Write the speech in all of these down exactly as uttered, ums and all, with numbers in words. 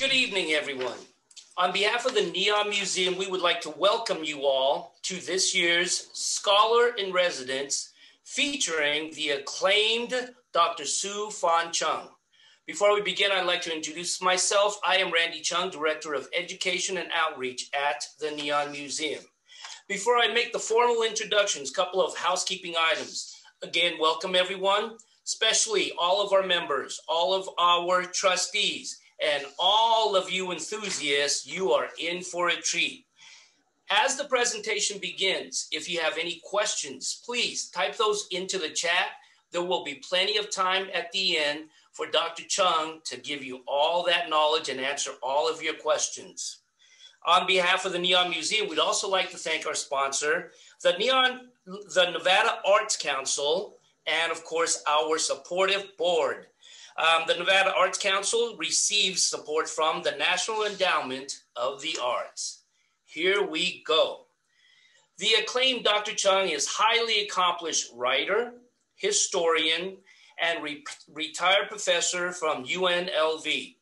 Good evening, everyone. On behalf of the NEON Museum, we would like to welcome you all to this year's Scholar in Residence featuring the acclaimed Doctor Sue Fawn Chung. Before we begin, I'd like to introduce myself. I am Randy Chung, Director of Education and Outreach at the NEON Museum. Before I make the formal introductions, a couple of housekeeping items. Again, welcome everyone, especially all of our members, all of our trustees, and all of you enthusiasts. You are in for a treat. As the presentation begins, if you have any questions, please type those into the chat. There will be plenty of time at the end for Doctor Chung to give you all that knowledge and answer all of your questions. On behalf of the NEON Museum, we'd also like to thank our sponsor, the NEON, the Nevada Arts Council, and of course, our supportive board. Um, the Nevada Arts Council receives support from the National Endowment of the Arts. Here we go. The acclaimed Doctor Chung is a highly accomplished writer, historian, and re retired professor from U N L V.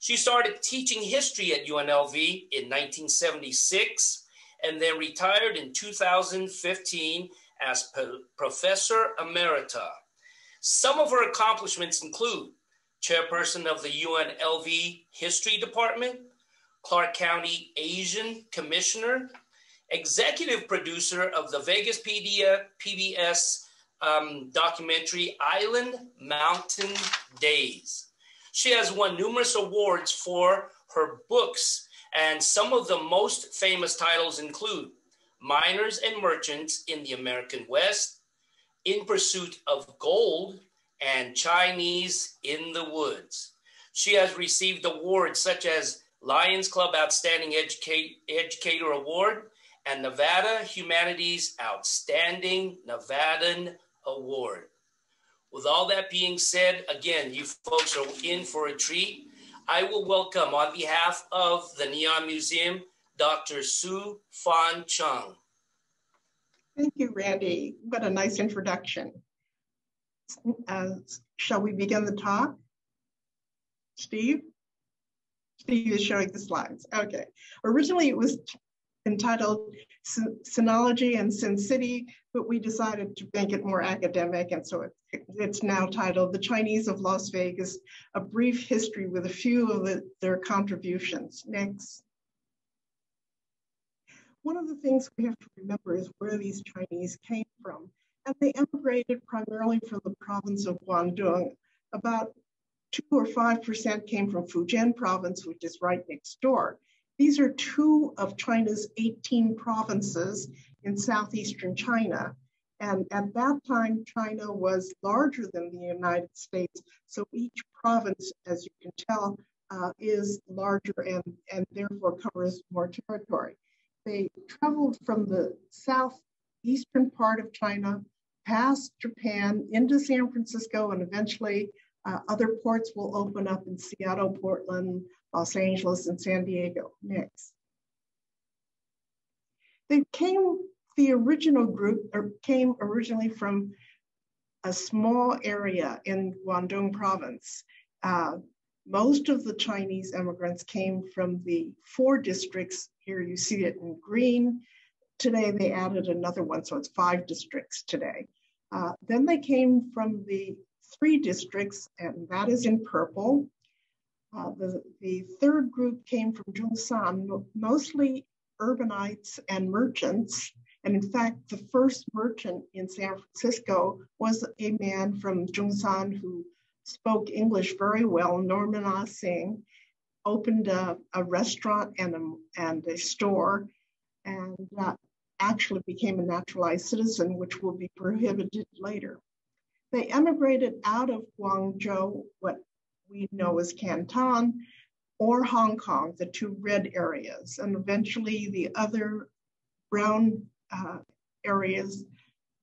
She started teaching history at U N L V in nineteen seventy-six and then retired in two thousand fifteen as Professor Emerita. Some of her accomplishments include chairperson of the U N L V History Department, Clark County Asian Commissioner, executive producer of the Vegas P B S um, documentary Island Mountain Days. She has won numerous awards for her books, and some of the most famous titles include Miners and Merchants in the American West, In Pursuit of Gold, and Chinese in the Woods. She has received awards such as Lions Club Outstanding Educate- Educator Award and Nevada Humanities Outstanding Nevadan Award. With all that being said, again, you folks are in for a treat. I will welcome, on behalf of the NEON Museum, Doctor Sue Fawn Chung. Thank you, Randy. What a nice introduction. Uh, shall we begin the talk? Steve? Steve is showing the slides. Okay. Originally, it was entitled Sinology and Sin City, but we decided to make it more academic, and so it, it's now titled The Chinese of Las Vegas, A Brief History with a Few of the, Their Contributions. Next. One of the things we have to remember is where these Chinese came from, and they emigrated primarily from the province of Guangdong. About two or five percent came from Fujian province, which is right next door. These are two of China's eighteen provinces in southeastern China. And at that time, China was larger than the United States. So each province, as you can tell, uh, is larger and, and therefore covers more territory. They traveled from the southeastern part of China, past Japan, into San Francisco, and eventually uh, other ports will open up in Seattle, Portland, Los Angeles, and San Diego. Next. They came, the original group or came originally from a small area in Guangdong province. Uh, most of the Chinese immigrants came from the four districts. Here you see it in green. Today they added another one, so it's five districts today. Uh, then they came from the three districts, and that is in purple. Uh, the, the third group came from Jungsan, mostly urbanites and merchants. And in fact, the first merchant in San Francisco was a man from Jungsan who spoke English very well. Norman Ah Sing opened a, a restaurant and a, and a store, and uh, actually became a naturalized citizen, which will be prohibited later. They emigrated out of Guangzhou, what we know as Canton, or Hong Kong, the two red areas. And eventually the other brown uh, areas,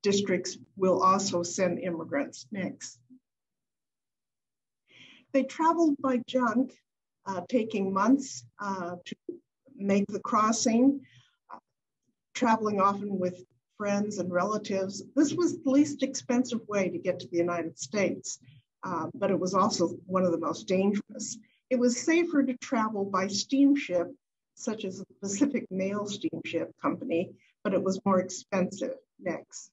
districts will also send immigrants. Next. They traveled by junk, uh, taking months uh, to make the crossing, uh, traveling often with friends and relatives. This was the least expensive way to get to the United States. Uh, but it was also one of the most dangerous. It was safer to travel by steamship, such as the Pacific Mail Steamship Company, but it was more expensive. Next.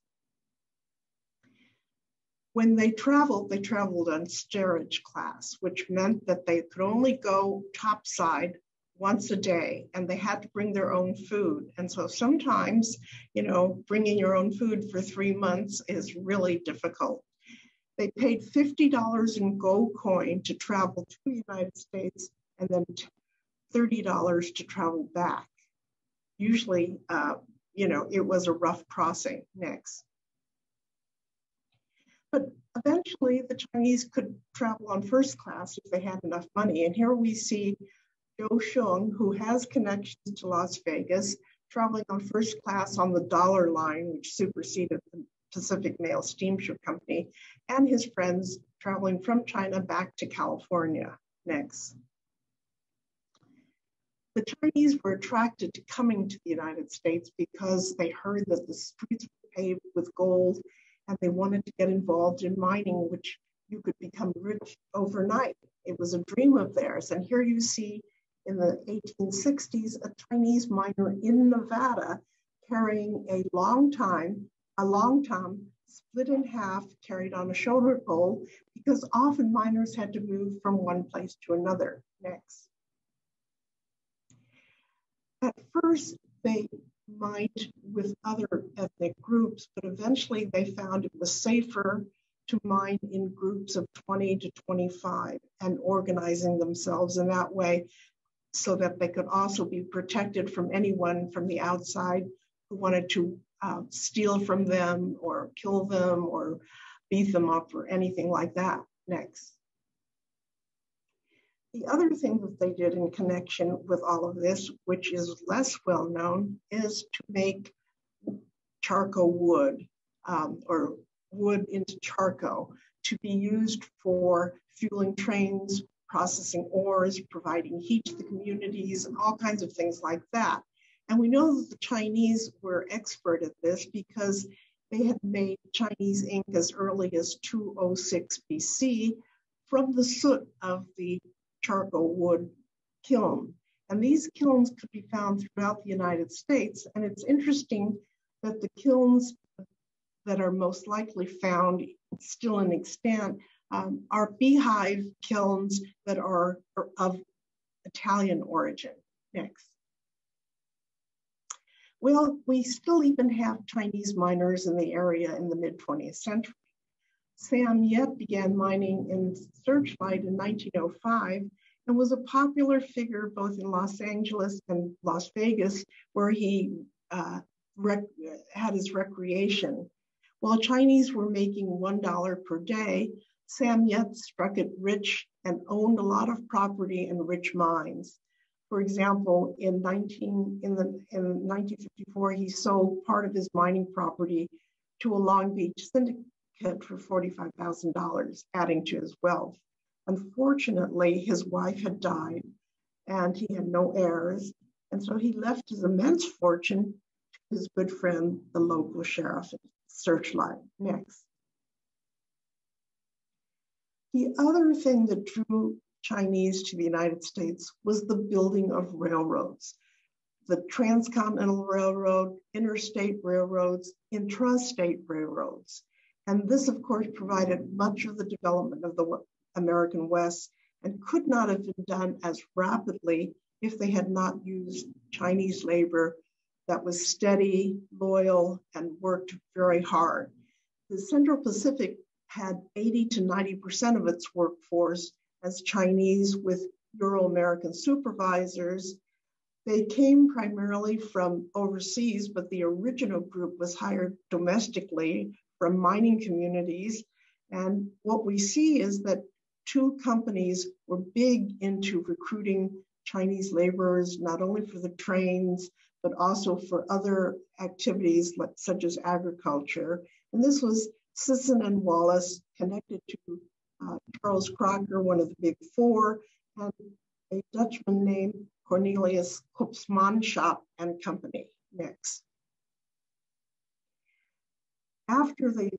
When they traveled, they traveled on steerage class, which meant that they could only go topside once a day, and they had to bring their own food. And so sometimes, you know, bringing your own food for three months is really difficult. They paid fifty dollars in gold coin to travel to the United States and then thirty dollars to travel back. Usually, uh, you know, it was a rough crossing. Next. But eventually the Chinese could travel on first class if they had enough money. And here we see Zhou Xiong, who has connections to Las Vegas, traveling on first class on the Dollar Line, which superseded the Pacific Mail Steamship Company, and his friends traveling from China back to California. Next. The Chinese were attracted to coming to the United States because they heard that the streets were paved with gold and they wanted to get involved in mining, which you could become rich overnight. It was a dream of theirs. And here you see in the eighteen sixties, a Chinese miner in Nevada carrying a long time, a long tom split in half, carried on a shoulder pole, because often miners had to move from one place to another. Next. At first, they mined with other ethnic groups, but eventually they found it was safer to mine in groups of twenty to twenty-five and organizing themselves in that way, so that they could also be protected from anyone from the outside who wanted to uh, steal from them or kill them or beat them up or anything like that. Next. The other thing that they did in connection with all of this, which is less well known, is to make charcoal wood um, or wood into charcoal to be used for fueling trains, processing ores, providing heat to the communities, and all kinds of things like that. And we know that the Chinese were expert at this because they had made Chinese ink as early as two oh six B C from the soot of the charcoal wood kiln. And these kilns could be found throughout the United States. And it's interesting that the kilns that are most likely found still in extant um, are beehive kilns that are, are of Italian origin. Next. Well, we still even have Chinese miners in the area in the mid twentieth century. Sam Yet began mining in Searchlight in nineteen oh five and was a popular figure both in Los Angeles and Las Vegas, where he uh, had his recreation. While Chinese were making one dollar per day, Sam Yet struck it rich and owned a lot of property and rich mines. For example, in, nineteen, in, the, in nineteen fifty-four, he sold part of his mining property to a Long Beach syndicate for forty-five thousand dollars, adding to his wealth. Unfortunately, his wife had died and he had no heirs. And so he left his immense fortune to his good friend, the local sheriff at Searchlight. Next. The other thing that drew Chinese to the United States was the building of railroads. The Transcontinental Railroad, interstate railroads, intrastate railroads. And this, of course, provided much of the development of the American West and could not have been done as rapidly if they had not used Chinese labor that was steady, loyal, and worked very hard. The Central Pacific had eighty to ninety percent of its workforce as Chinese with Euro-American supervisors. They came primarily from overseas, but the original group was hired domestically from mining communities. And what we see is that two companies were big into recruiting Chinese laborers, not only for the trains, but also for other activities such as agriculture. And this was Sisson and Wallace, connected to uh, Charles Crocker, one of the big four, and a Dutchman named Cornelius Koopmanschap and Company. Next. After the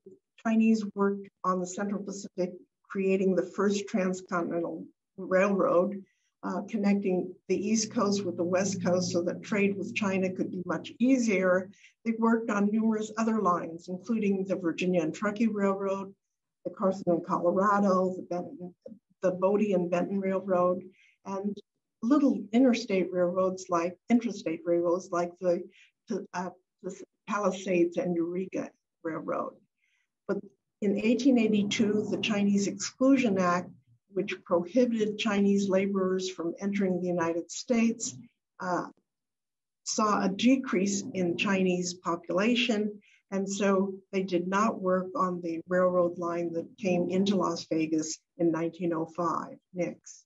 Chinese worked on the Central Pacific, creating the first transcontinental Railroad, uh, connecting the East Coast with the West Coast so that trade with China could be much easier. They worked on numerous other lines, including the Virginia and Truckee Railroad, the Carson and Colorado, the, Benton, the Bodie and Benton Railroad, and little interstate railroads like, interstate railroads like the, the, uh, the Palisades and Eureka Railroad. But in eighteen eighty-two, the Chinese Exclusion Act, which prohibited Chinese laborers from entering the United States, uh, saw a decrease in Chinese population. And so they did not work on the railroad line that came into Las Vegas in nineteen oh five, N I X.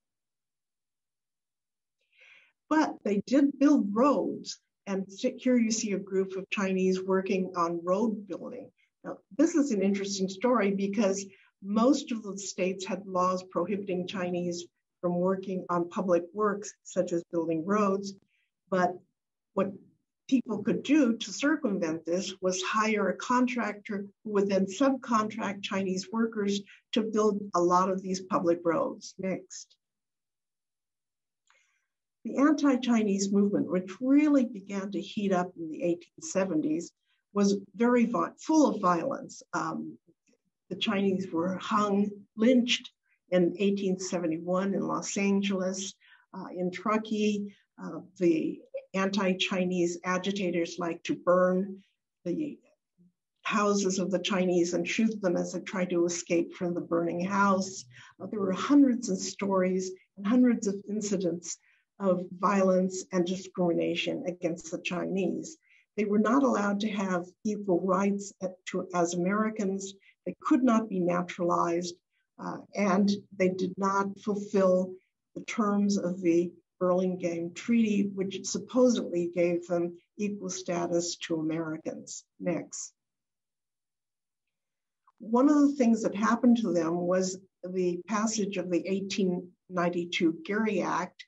But they did build roads. And here you see a group of Chinese working on road building. Now, this is an interesting story because most of the states had laws prohibiting Chinese from working on public works, such as building roads. But what people could do to circumvent this was hire a contractor who would then subcontract Chinese workers to build a lot of these public roads. Next. The anti-Chinese movement, which really began to heat up in the eighteen seventies, was very full of violence. Um, the Chinese were hung, lynched in eighteen seventy-one in Los Angeles. Uh, in Truckee, uh, the anti-Chinese agitators liked to burn the houses of the Chinese and shoot them as they tried to escape from the burning house. Uh, there were hundreds of stories and hundreds of incidents of violence and discrimination against the Chinese. They were not allowed to have equal rights as Americans. They could not be naturalized, uh, and they did not fulfill the terms of the Burlingame Treaty, which supposedly gave them equal status to Americans. Next. One of the things that happened to them was the passage of the eighteen ninety-two Gary Act,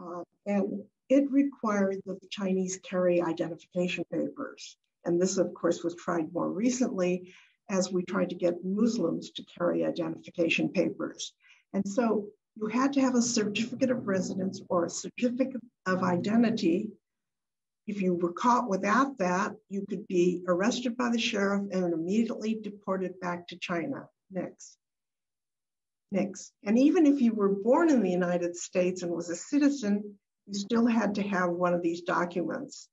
Uh, and it required that the Chinese carry identification papers. And this, of course, was tried more recently as we tried to get Muslims to carry identification papers. And so you had to have a certificate of residence or a certificate of identity. If you were caught without that, you could be arrested by the sheriff and immediately deported back to China. Next. Next. And even if you were born in the United States and was a citizen, you still had to have one of these documents.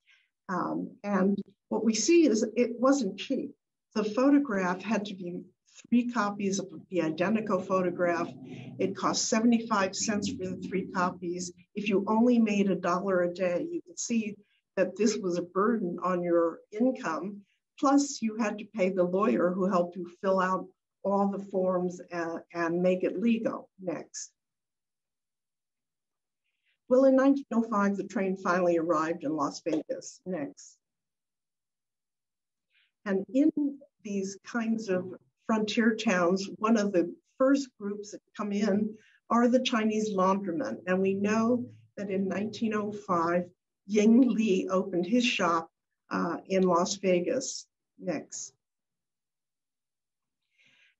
Um, and what we see is it wasn't cheap. The photograph had to be three copies of the identical photograph. It cost seventy-five cents for the three copies. If you only made a dollar a day, you could see that this was a burden on your income. Plus, you had to pay the lawyer who helped you fill out all the forms uh, and make it legal. Next. Well, in nineteen oh five, the train finally arrived in Las Vegas. Next. And in these kinds of frontier towns, one of the first groups that come in are the Chinese laundrymen. And we know that in nineteen oh five, Ying Li opened his shop uh, in Las Vegas. Next.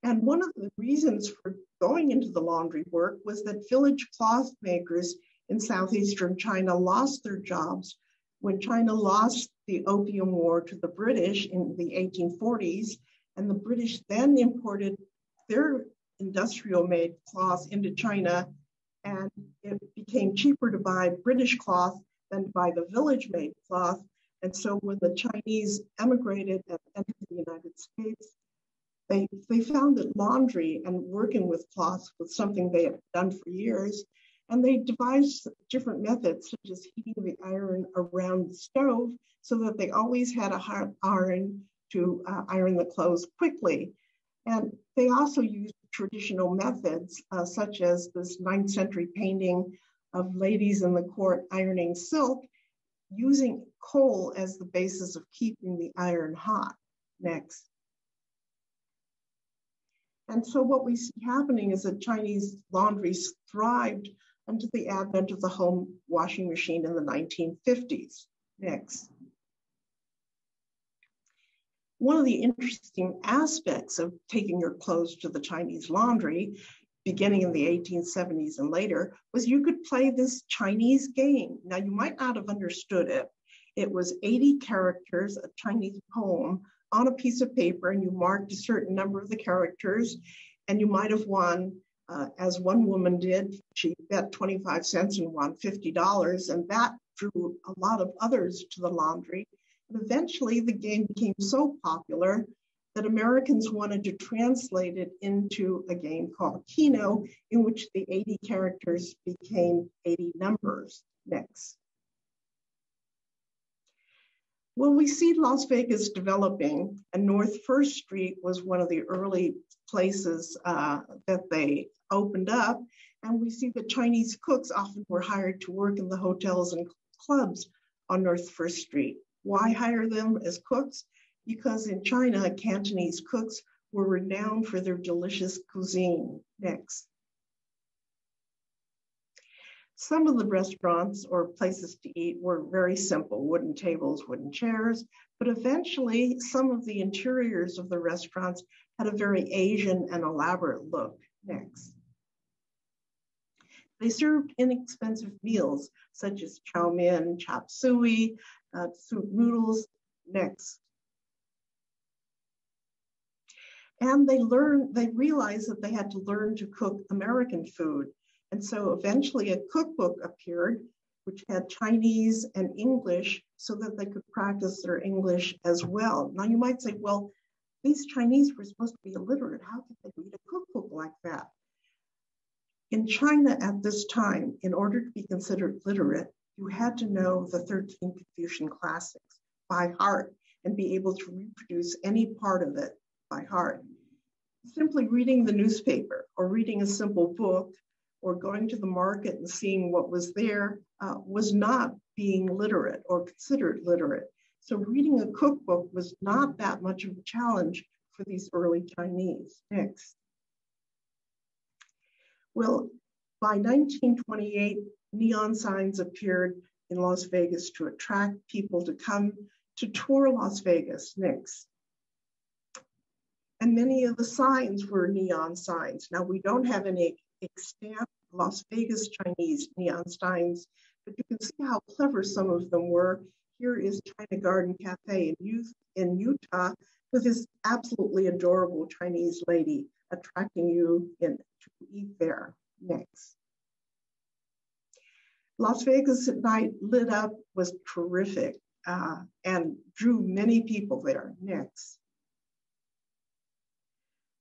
And one of the reasons for going into the laundry work was that village cloth makers in southeastern China lost their jobs when China lost the Opium War to the British in the eighteen forties. And the British then imported their industrial-made cloth into China, and it became cheaper to buy British cloth than to buy the village-made cloth. And so when the Chinese emigrated and entered the United States, They, they found that laundry and working with cloth was something they had done for years, and they devised different methods, such as heating the iron around the stove so that they always had a hot iron to uh, iron the clothes quickly. And they also used traditional methods, uh, such as this ninth century painting of ladies in the court ironing silk, using coal as the basis of keeping the iron hot. Next. And so what we see happening is that Chinese laundries thrived until the advent of the home washing machine in the nineteen fifties. Next. One of the interesting aspects of taking your clothes to the Chinese laundry beginning in the eighteen seventies and later, was you could play this Chinese game. Now, you might not have understood it. It was eighty characters, a Chinese poem, on a piece of paper, and you marked a certain number of the characters, and you might have won, uh, as one woman did, she bet twenty-five cents and won fifty dollars, and that drew a lot of others to the laundry. And eventually, the game became so popular that Americans wanted to translate it into a game called Keno, in which the eighty characters became eighty numbers. Next. Well, we see Las Vegas developing, and North First Street was one of the early places uh, that they opened up. And we see that Chinese cooks often were hired to work in the hotels and clubs on North First Street. Why hire them as cooks? Because in China, Cantonese cooks were renowned for their delicious cuisine. Next. Some of the restaurants or places to eat were very simple, wooden tables, wooden chairs, but eventually some of the interiors of the restaurants had a very Asian and elaborate look. Next. They served inexpensive meals such as chow mein, chop suey, uh, soup noodles. Next. And they learned, they realized that they had to learn to cook American food. And so eventually a cookbook appeared, which had Chinese and English so that they could practice their English as well. Now you might say, well, these Chinese were supposed to be illiterate. How could they read a cookbook like that? In China at this time, in order to be considered literate, you had to know the thirteen Confucian classics by heart and be able to reproduce any part of it by heart. Simply reading the newspaper or reading a simple book or going to the market and seeing what was there uh, was not being literate or considered literate. So reading a cookbook was not that much of a challenge for these early Chinese. Next. Well, by nineteen twenty-eight, neon signs appeared in Las Vegas to attract people to come to tour Las Vegas. Next. And many of the signs were neon signs. Now we don't have any extant Las Vegas Chinese neon signs, but you can see how clever some of them were. Here is China Garden Cafe in, youth, in Utah with this absolutely adorable Chinese lady attracting you in to eat there. Next. Las Vegas at night lit up was terrific uh, and drew many people there. Next.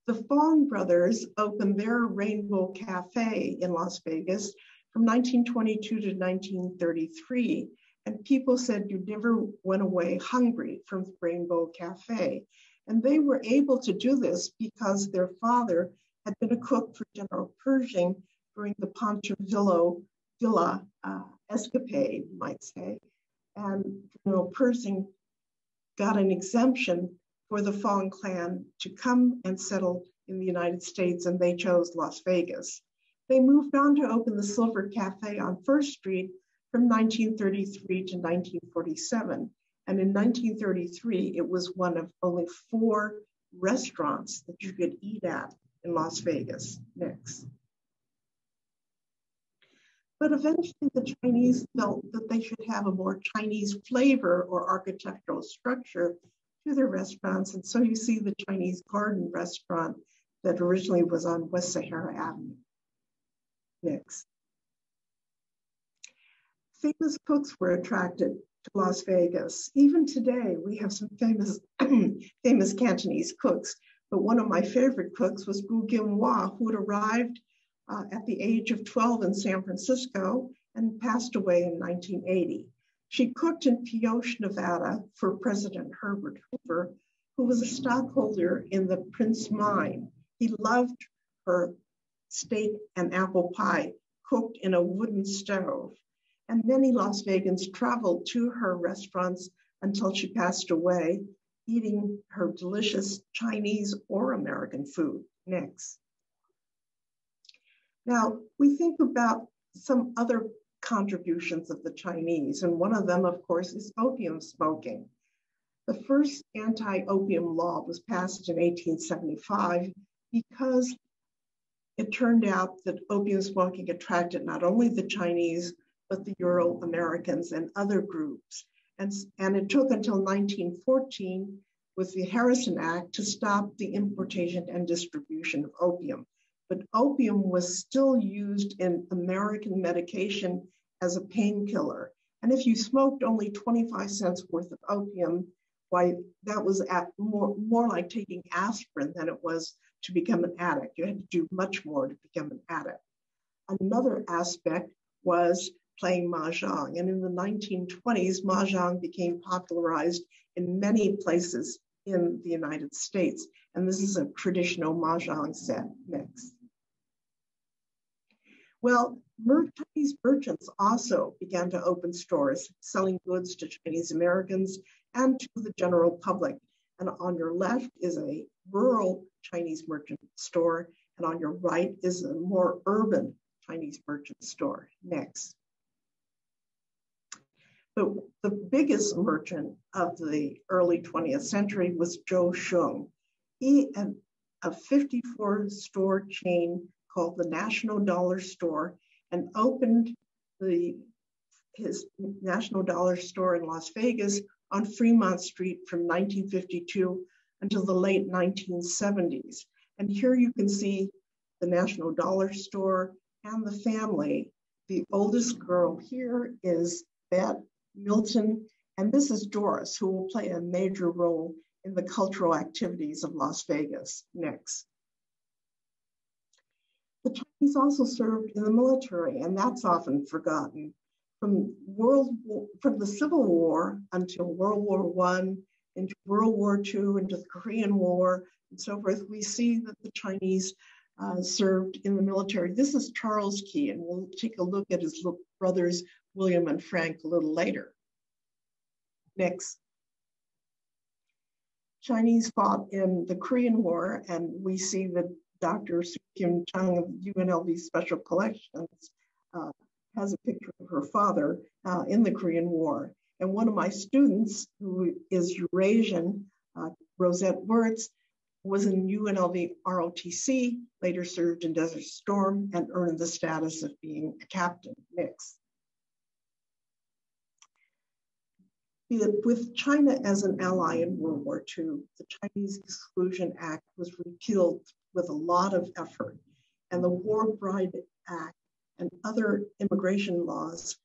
The Fong Brothers opened their Rainbow Cafe in Las Vegas from nineteen twenty-two to nineteen thirty-three, and people said you never went away hungry from Rainbow Cafe. And they were able to do this because their father had been a cook for General Pershing during the Pontevillo Villa uh, escapade, you might say, and General Pershing got an exemption for the Fong clan to come and settle in the United States, and they chose Las Vegas. They moved on to open the Silver Cafe on First Street from nineteen thirty-three to nineteen forty-seven. And in nineteen thirty-three, it was one of only four restaurants that you could eat at in Las Vegas. Next. But eventually the Chinese felt that they should have a more Chinese flavor or architectural structure to their restaurants. And so you see the Chinese Garden restaurant that originally was on West Sahara Avenue. Next. Famous cooks were attracted to Las Vegas. Even today, we have some famous, famous Cantonese cooks, but one of my favorite cooks was Gu Gimhua, who had arrived uh, at the age of twelve in San Francisco and passed away in nineteen eighty. She cooked in Pioche, Nevada for President Herbert Hoover, who was a stockholder in the Prince Mine. He loved her steak and apple pie cooked in a wooden stove. And many Las Vegans traveled to her restaurants until she passed away, eating her delicious Chinese or American food. Next. Now, we think about some other contributions of the Chinese. And one of them, of course, is opium smoking. The first anti-opium law was passed in eighteen seventy-five because it turned out that opium smoking attracted not only the Chinese, but the Euro Americans and other groups. And, and it took until nineteen fourteen with the Harrison Act to stop the importation and distribution of opium. But opium was still used in American medication as a painkiller. And if you smoked only twenty-five cents worth of opium, why, that was at more, more like taking aspirin than it was to become an addict. You had to do much more to become an addict. Another aspect was playing Mahjong. And in the nineteen twenties, Mahjong became popularized in many places in the United States. And this is a traditional Mahjong set mix. Well, Chinese merchants also began to open stores, selling goods to Chinese Americans and to the general public. And on your left is a rural Chinese merchant store, and on your right is a more urban Chinese merchant store. Next. But the biggest merchant of the early twentieth century was Zhou Xiong. He had a fifty-four store chain called the National Dollar Store, and opened the, his National Dollar Store in Las Vegas on Fremont Street from nineteen fifty-two until the late nineteen seventies. And here you can see the National Dollar Store and the family. The oldest girl here is Bette Milton, and this is Doris, who will play a major role in the cultural activities of Las Vegas. Next. The Chinese also served in the military, and that's often forgotten. From World War, from the Civil War until World War One, into World War Two, into the Korean War, and so forth, we see that the Chinese uh, served in the military. This is Charles Key, and we'll take a look at his little brothers, William and Frank, a little later. Next. Chinese fought in the Korean War, and we see that Doctor Sue Fawn Chung of U N L V Special Collections uh, has a picture of her father uh, in the Korean War. And one of my students, who is Eurasian, uh, Rosette Wirtz, was in U N L V R O T C, later served in Desert Storm, and earned the status of being a captain. Next. With China as an ally in World War Two, the Chinese Exclusion Act was repealed with a lot of effort, and the War Bride Act and other immigration laws,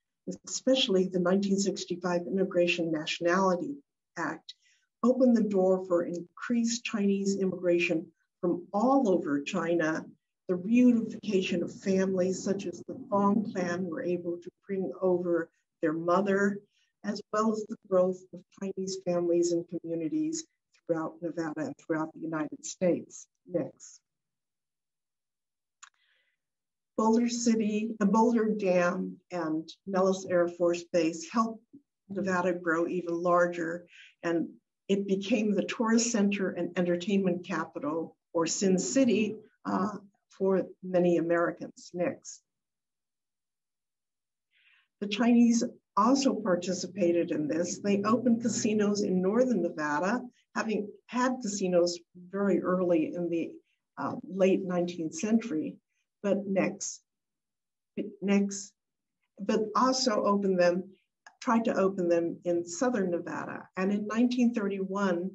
especially the nineteen sixty-five Immigration Nationality Act, opened the door for increased Chinese immigration from all over China. The reunification of families such as the Fong clan were able to bring over their mother, as well as the growth of Chinese families and communities throughout Nevada and throughout the United States. Next. Boulder City, the Boulder Dam and Nellis Air Force Base helped Nevada grow even larger, and it became the tourist center and entertainment capital, or Sin City, uh, for many Americans. Next. The Chinese also participated in this. They opened casinos in northern Nevada, having had casinos very early in the uh, late nineteenth century, but next, next, but also opened them, tried to open them in southern Nevada. And in nineteen thirty-one,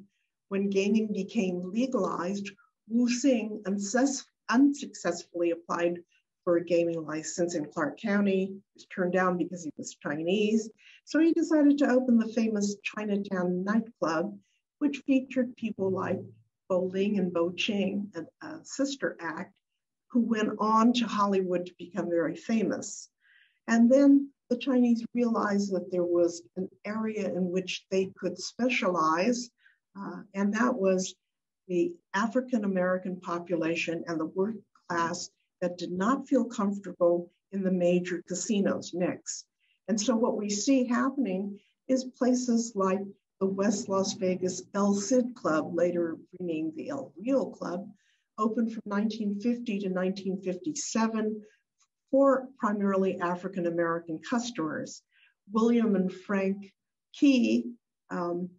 when gaming became legalized, Wu Xing unsuccessfully applied for a gaming license in Clark County. He was turned down because he was Chinese. So he decided to open the famous Chinatown nightclub, which featured people like Bo Ling and Bo Ching, a, a sister act, who went on to Hollywood to become very famous. And then the Chinese realized that there was an area in which they could specialize, uh, and that was the African-American population and the working class that did not feel comfortable in the major casinos. Next. And so what we see happening is places like the West Las Vegas El Cid Club, later renamed the El Rio Club, opened from nineteen fifty to nineteen fifty-seven for primarily African-American customers. William and Frank Key um,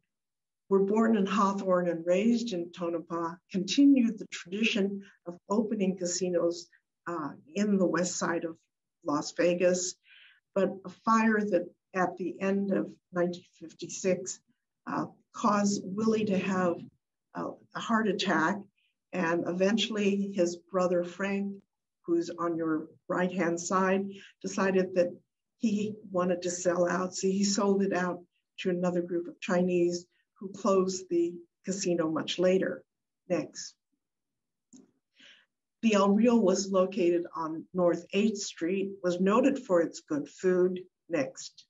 were born in Hawthorne and raised in Tonopah, continued the tradition of opening casinos uh, in the west side of Las Vegas, but a fire that at the end of nineteen fifty-six uh, caused Willie to have a heart attack, and eventually his brother Frank, who's on your right-hand side, decided that he wanted to sell out, so he sold it out to another group of Chinese who closed the casino much later. Next. The El Rio was located on North eighth Street, was noted for its good food. Next.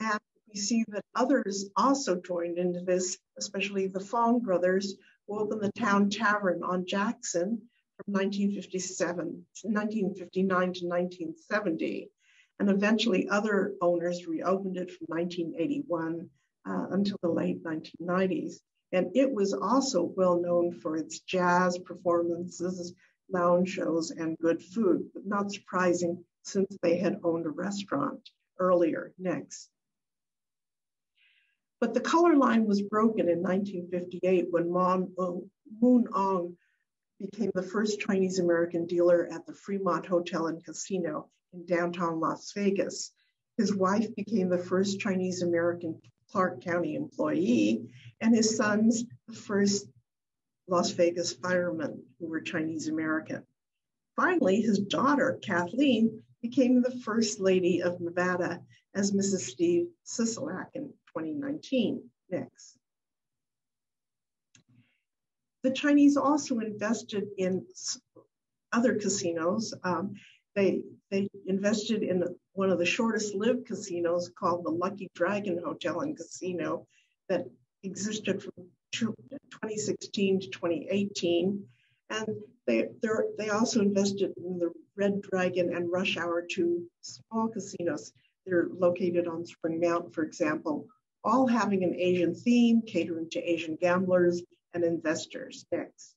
And we see that others also joined into this, especially the Fong Brothers, who opened the Town Tavern on Jackson from nineteen fifty-seven, nineteen fifty-nine to nineteen seventy. And eventually other owners reopened it from nineteen eighty-one uh, until the late nineteen nineties. And it was also well known for its jazz performances, lounge shows, and good food, but not surprising since they had owned a restaurant earlier. Next. But the color line was broken in nineteen fifty-eight when Moon Ong became the first Chinese American dealer at the Fremont Hotel and Casino in downtown Las Vegas. His wife became the first Chinese American Clark County employee, and his sons the first Las Vegas firemen who were Chinese American. Finally, his daughter, Kathleen, became the first lady of Nevada as Missus Steve Sisolak in twenty nineteen. Next. The Chinese also invested in other casinos. Um, they, they invested in one of the shortest lived casinos called the Lucky Dragon Hotel and Casino that existed from twenty sixteen to twenty eighteen. And they, they also invested in the Red Dragon and Rush Hour, two small casinos. They're located on Spring Mount, for example, all having an Asian theme, catering to Asian gamblers and investors. Next.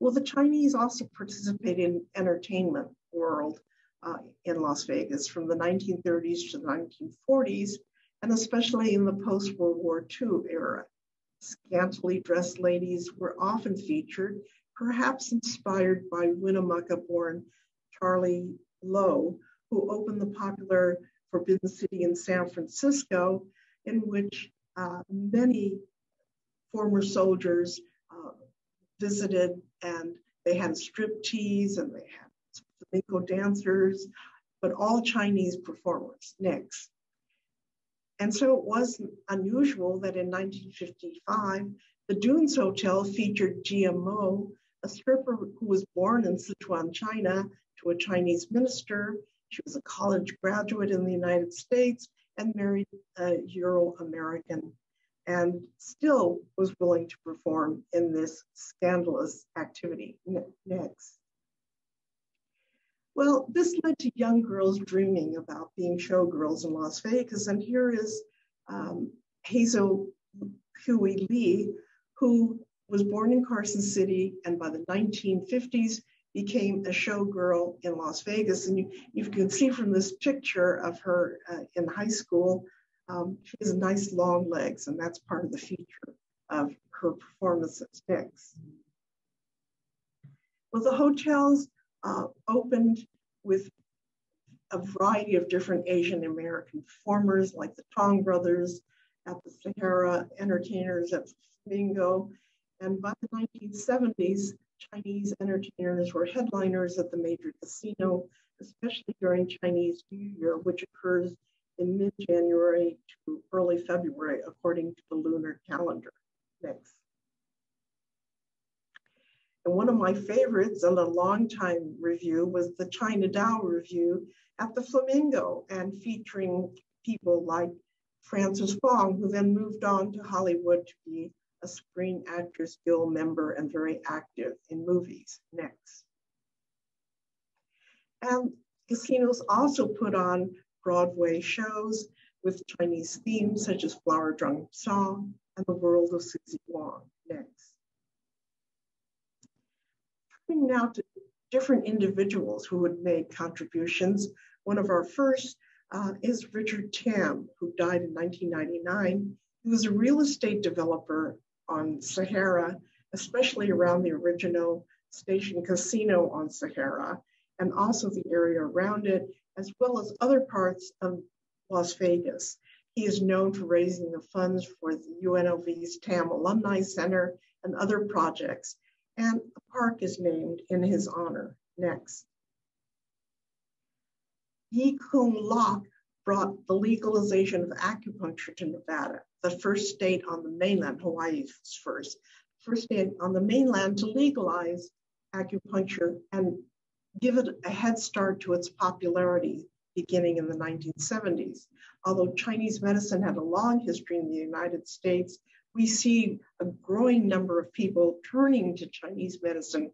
Well, the Chinese also participate in entertainment world uh, in Las Vegas from the nineteen thirties to the nineteen forties, and especially in the post-World War Two era. Scantily dressed ladies were often featured, perhaps inspired by Winnemucca-born Charlie Lowe, who opened the popular Forbidden City in San Francisco, in which uh, many former soldiers uh, visited, and they had striptease and they had flamenco dancers, but all Chinese performers. Next. And so it wasn't unusual that in nineteen fifty-five, the Dunes Hotel featured Jia Mo, a stripper who was born in Sichuan, China, to a Chinese minister. She was a college graduate in the United States and married a Euro-American, and still was willing to perform in this scandalous activity. Next. Well, this led to young girls dreaming about being showgirls in Las Vegas. And here is um, Hazel Huey Lee, who was born in Carson City and by the nineteen fifties became a showgirl in Las Vegas. And you, you can see from this picture of her uh, in high school, um, she has nice long legs, and that's part of the feature of her performance at Vegas. Well, the hotels Uh, opened with a variety of different Asian American performers like the Tong Brothers at the Sahara, entertainers at the Flamingo. And by the nineteen seventies, Chinese entertainers were headliners at the major casino, especially during Chinese New Year, which occurs in mid-January to early February, according to the lunar calendar. Next. And one of my favorites and a longtime review was the China Dow Review at the Flamingo, and featuring people like Frances Fong, who then moved on to Hollywood to be a Screen Actors Guild member and very active in movies. Next. And casinos also put on Broadway shows with Chinese themes such as Flower Drum Song and The World of Susie Wong. Next. Now to different individuals who would make contributions. One of our first uh, is Richard Tam, who died in nineteen ninety-nine. He was a real estate developer on Sahara especially around the original station casino on Sahara, and also the area around it, as well as other parts of Las Vegas. He is known for raising the funds for the U N L V's T A M Alumni Center and other projects, and a park is named in his honor. Next. Yi Kum Lok brought the legalization of acupuncture to Nevada, the first state on the mainland, Hawaii's first, first state on the mainland to legalize acupuncture and give it a head start to its popularity beginning in the nineteen seventies. Although Chinese medicine had a long history in the United States, we see a growing number of people turning to Chinese medicine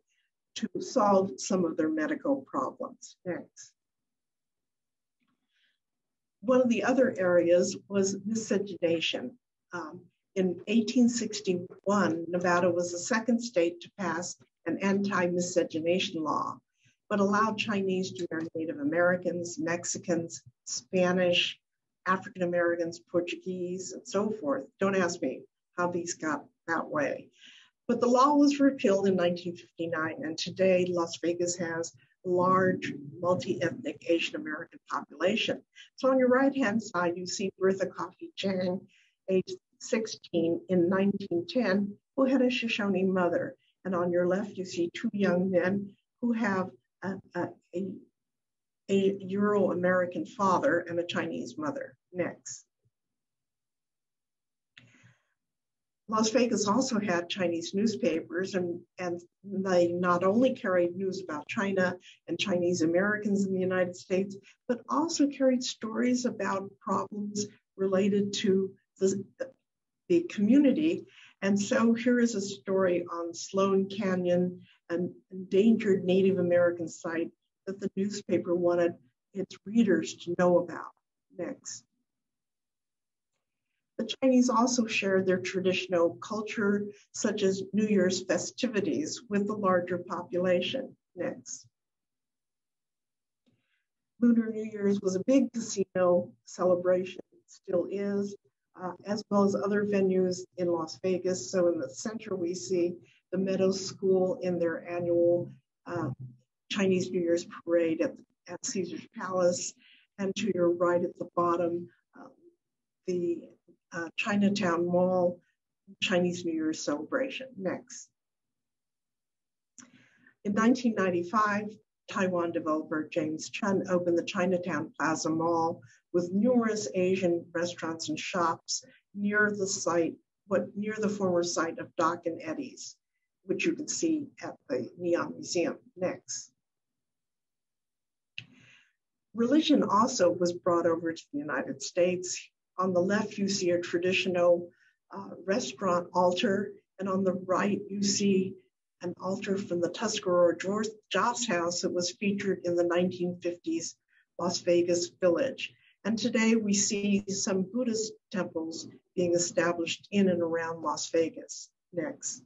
to solve some of their medical problems. Next. One of the other areas was miscegenation. Um, in eighteen sixty-one, Nevada was the second state to pass an anti-miscegenation law, but allowed Chinese to marry Native Americans, Mexicans, Spanish, African Americans, Portuguese, and so forth. Don't ask me how these got that way. But the law was repealed in nineteen fifty-nine, and today Las Vegas has a large multi-ethnic Asian American population. So on your right-hand side, you see Bertha Coffey Chang, age sixteen, in nineteen ten, who had a Shoshone mother. And on your left, you see two young men who have a, a, a, a Euro-American father and a Chinese mother. Next. Las Vegas also had Chinese newspapers, and, and they not only carried news about China and Chinese Americans in the United States, but also carried stories about problems related to the, the community. And so here is a story on Sloan Canyon, an endangered Native American site that the newspaper wanted its readers to know about. Next. The Chinese also shared their traditional culture, such as New Year's festivities, with the larger population. Next. Lunar New Year's was a big casino celebration, still is, uh, as well as other venues in Las Vegas. So in the center, we see the Meadows School in their annual uh, Chinese New Year's parade at, at Caesar's Palace. And to your right at the bottom, um, the uh, Chinatown Mall Chinese New Year's celebration. Next. In nineteen ninety-five, Taiwan developer James Chun opened the Chinatown Plaza Mall with numerous Asian restaurants and shops near the site, what near the former site of Doc and Eddie's, which you can see at the NEON Museum. Next. Religion also was brought over to the United States. On the left, you see a traditional uh, restaurant altar, and on the right, you see an altar from the Tuscarora Joss House that was featured in the nineteen fifties Las Vegas Village. And today we see some Buddhist temples being established in and around Las Vegas. Next.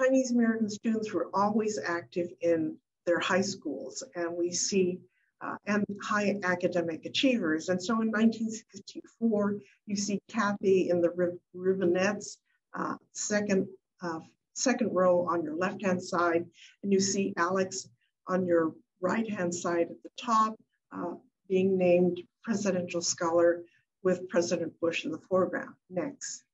Chinese American students were always active in their high schools, and we see uh, and high academic achievers. And so in nineteen sixty-four, you see Kathy in the rib Ribbonnettes, uh, second, uh, second row on your left-hand side, and you see Alex on your right-hand side at the top, uh, being named presidential scholar with President Bush in the foreground. Next.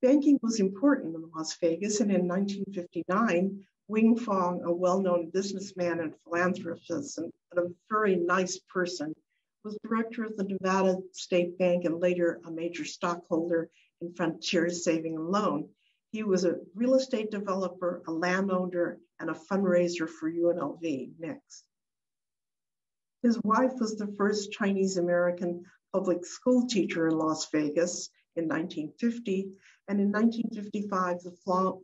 Banking was important in Las Vegas, and in nineteen fifty-nine, Wing Fong, a well-known businessman and philanthropist and a very nice person, was director of the Nevada State Bank and later a major stockholder in Frontier Saving and Loan. He was a real estate developer, a landowner, and a fundraiser for U N L V. Next. His wife was the first Chinese American public school teacher in Las Vegas in nineteen fifty, and in nineteen fifty-five, the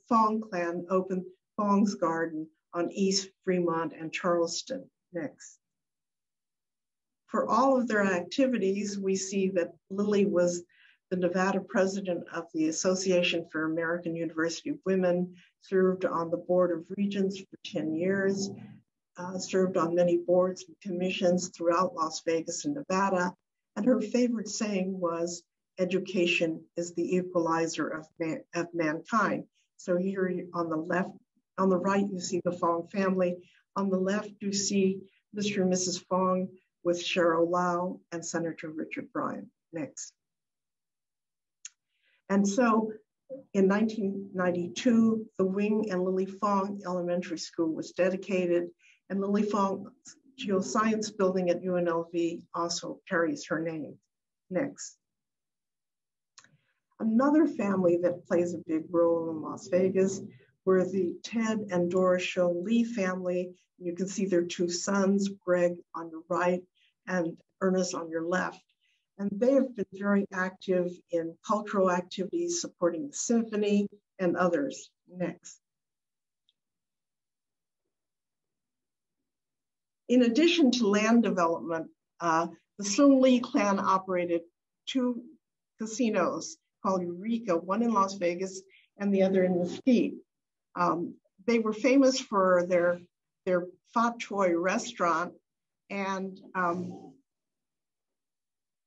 Fong clan opened Fong's Garden on East Fremont and Charleston. Next. For all of their activities, we see that Lily was the Nevada president of the Association for American University Women, served on the Board of Regents for ten years, uh, served on many boards and commissions throughout Las Vegas and Nevada. And her favorite saying was, education is the equalizer of, man, of mankind. So here on the left, on the right, you see the Fong family. On the left, you see Mister and Missus Fong with Cheryl Lau and Senator Richard Bryan. Next. And so in nineteen ninety-two, the Wing and Lily Fong Elementary School was dedicated, and Lily Fong Geoscience Building at U N L V also carries her name. Next. Another family that plays a big role in Las Vegas were the Ted and Doris Shone Lee family. You can see their two sons, Greg on your right and Ernest on your left. And they have been very active in cultural activities, supporting the symphony and others. Next. In addition to land development, uh, the Shone Lee clan operated two casinos called Eureka, one in Las Vegas and the other in Mesquite. Um, they were famous for their, their Fat Choy restaurant, and um,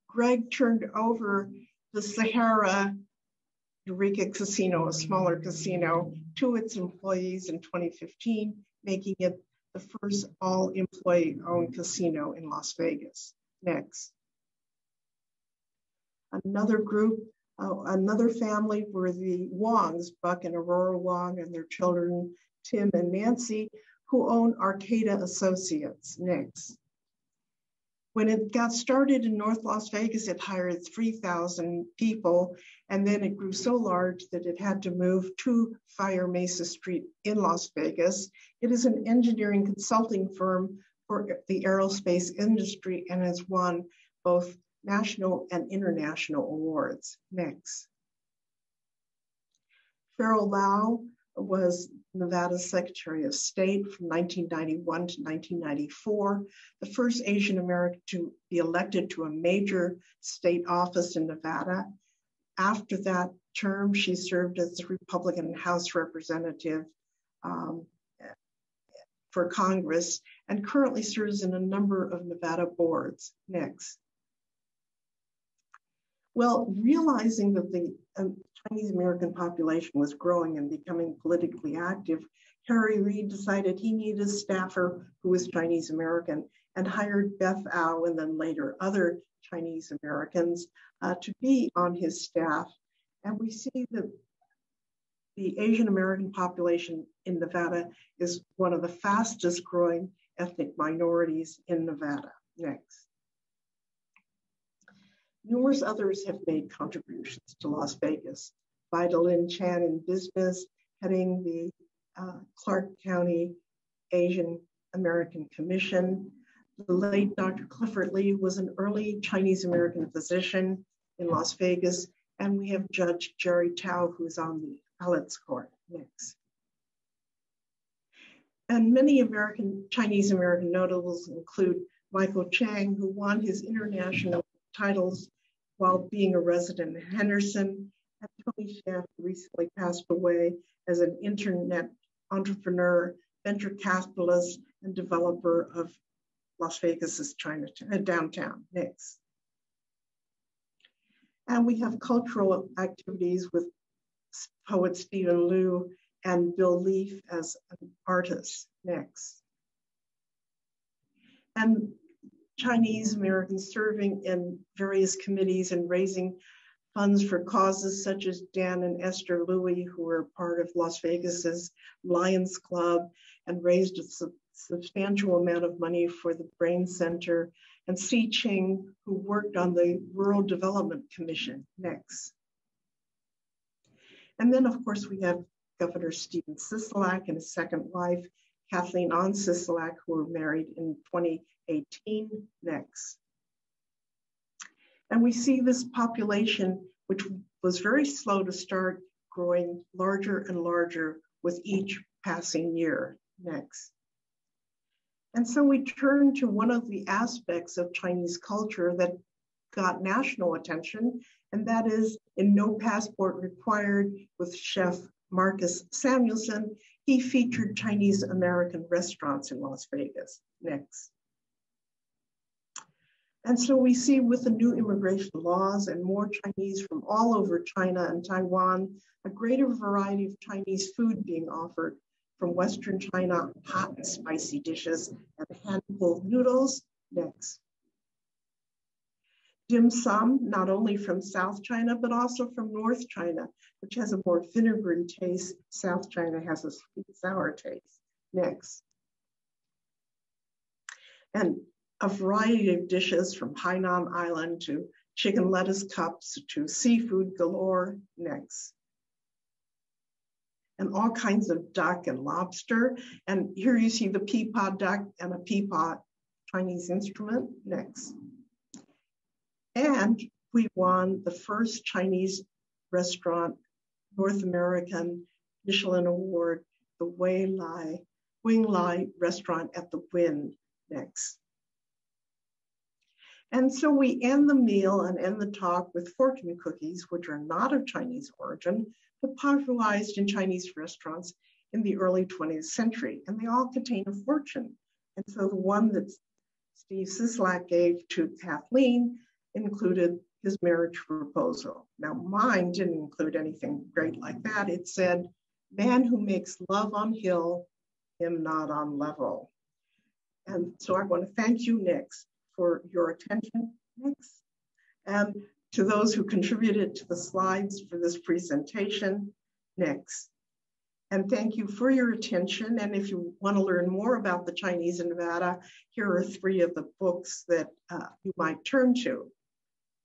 Greg turned over the Sahara Eureka Casino, a smaller casino, to its employees in twenty fifteen, making it the first all-employee-owned casino in Las Vegas. Next. Another group, uh, another family were the Wongs, Buck and Aurora Wong, and their children, Tim and Nancy, who own Arcata Associates. Next. When it got started in North Las Vegas, it hired three thousand people, and then it grew so large that it had to move to Fire Mesa Street in Las Vegas. It is an engineering consulting firm for the aerospace industry and has won both national and international awards. Next. Cheryl Lau was Nevada's Secretary of State from nineteen ninety-one to nineteen ninety-four, the first Asian American to be elected to a major state office in Nevada. After that term, she served as the Republican House Representative um, for Congress and currently serves in a number of Nevada boards. Next. Well, realizing that the um, Chinese American population was growing and becoming politically active, Harry Reid decided he needed a staffer who was Chinese American and hired Beth Au and then later other Chinese Americans uh, to be on his staff. And we see that the Asian American population in Nevada is one of the fastest growing ethnic minorities in Nevada. Next. Numerous others have made contributions to Las Vegas. Vida Lynn Chan in business, heading the uh, Clark County Asian American Commission. The late Doctor Clifford Lee was an early Chinese American physician in Las Vegas. And we have Judge Jerry Tao, who's on the appellate's court. Next. And many American, Chinese American notables include Michael Chang, who won his international titles while being a resident in Henderson, and Tony Schiff recently passed away as an internet entrepreneur, venture capitalist, and developer of Las Vegas's Chinatown downtown. Next. And we have cultural activities with poet Stephen Liu and Bill Leaf as an artist. Next. And Chinese Americans serving in various committees and raising funds for causes such as Dan and Esther Louie, who were part of Las Vegas's Lions Club and raised a sub substantial amount of money for the Brain Center, and Si Ching, who worked on the Rural Development Commission. Next. And then, of course, we have Governor Stephen Sisolak and his second wife, Kathleen Ahn Sisolak, who were married in twenty eighteen. Next. And we see this population, which was very slow to start, growing larger and larger with each passing year. Next. And so we turn to one of the aspects of Chinese culture that got national attention, and that is in No Passport Required with Chef Marcus Samuelson. He featured Chinese American restaurants in Las Vegas. Next. And so we see with the new immigration laws and more Chinese from all over China and Taiwan, a greater variety of Chinese food being offered, from Western China, hot and spicy dishes and hand-pulled noodles. Next. Dim sum, not only from South China, but also from North China, which has a more vinegar taste. South China has a sweet sour taste. Next. And a variety of dishes from Hainan Island to chicken lettuce cups to seafood galore. Next. And all kinds of duck and lobster. And here you see the peapod duck and a peapod, Chinese instrument. Next. And we won the first Chinese restaurant, North American Michelin Award, the Wei Lai, Wing Lai restaurant at the Wynn. Next. And so we end the meal and end the talk with fortune cookies, which are not of Chinese origin, but popularized in Chinese restaurants in the early twentieth century. And they all contain a fortune. And so the one that Steve Sislak gave to Kathleen included his marriage proposal. Now, mine didn't include anything great like that. It said, man who makes love on hill, him not on level. And so I want to thank you, Nix, for your attention, Nix, and to those who contributed to the slides for this presentation, Nix. And thank you for your attention. And if you want to learn more about the Chinese in Nevada, here are three of the books that uh, you might turn to.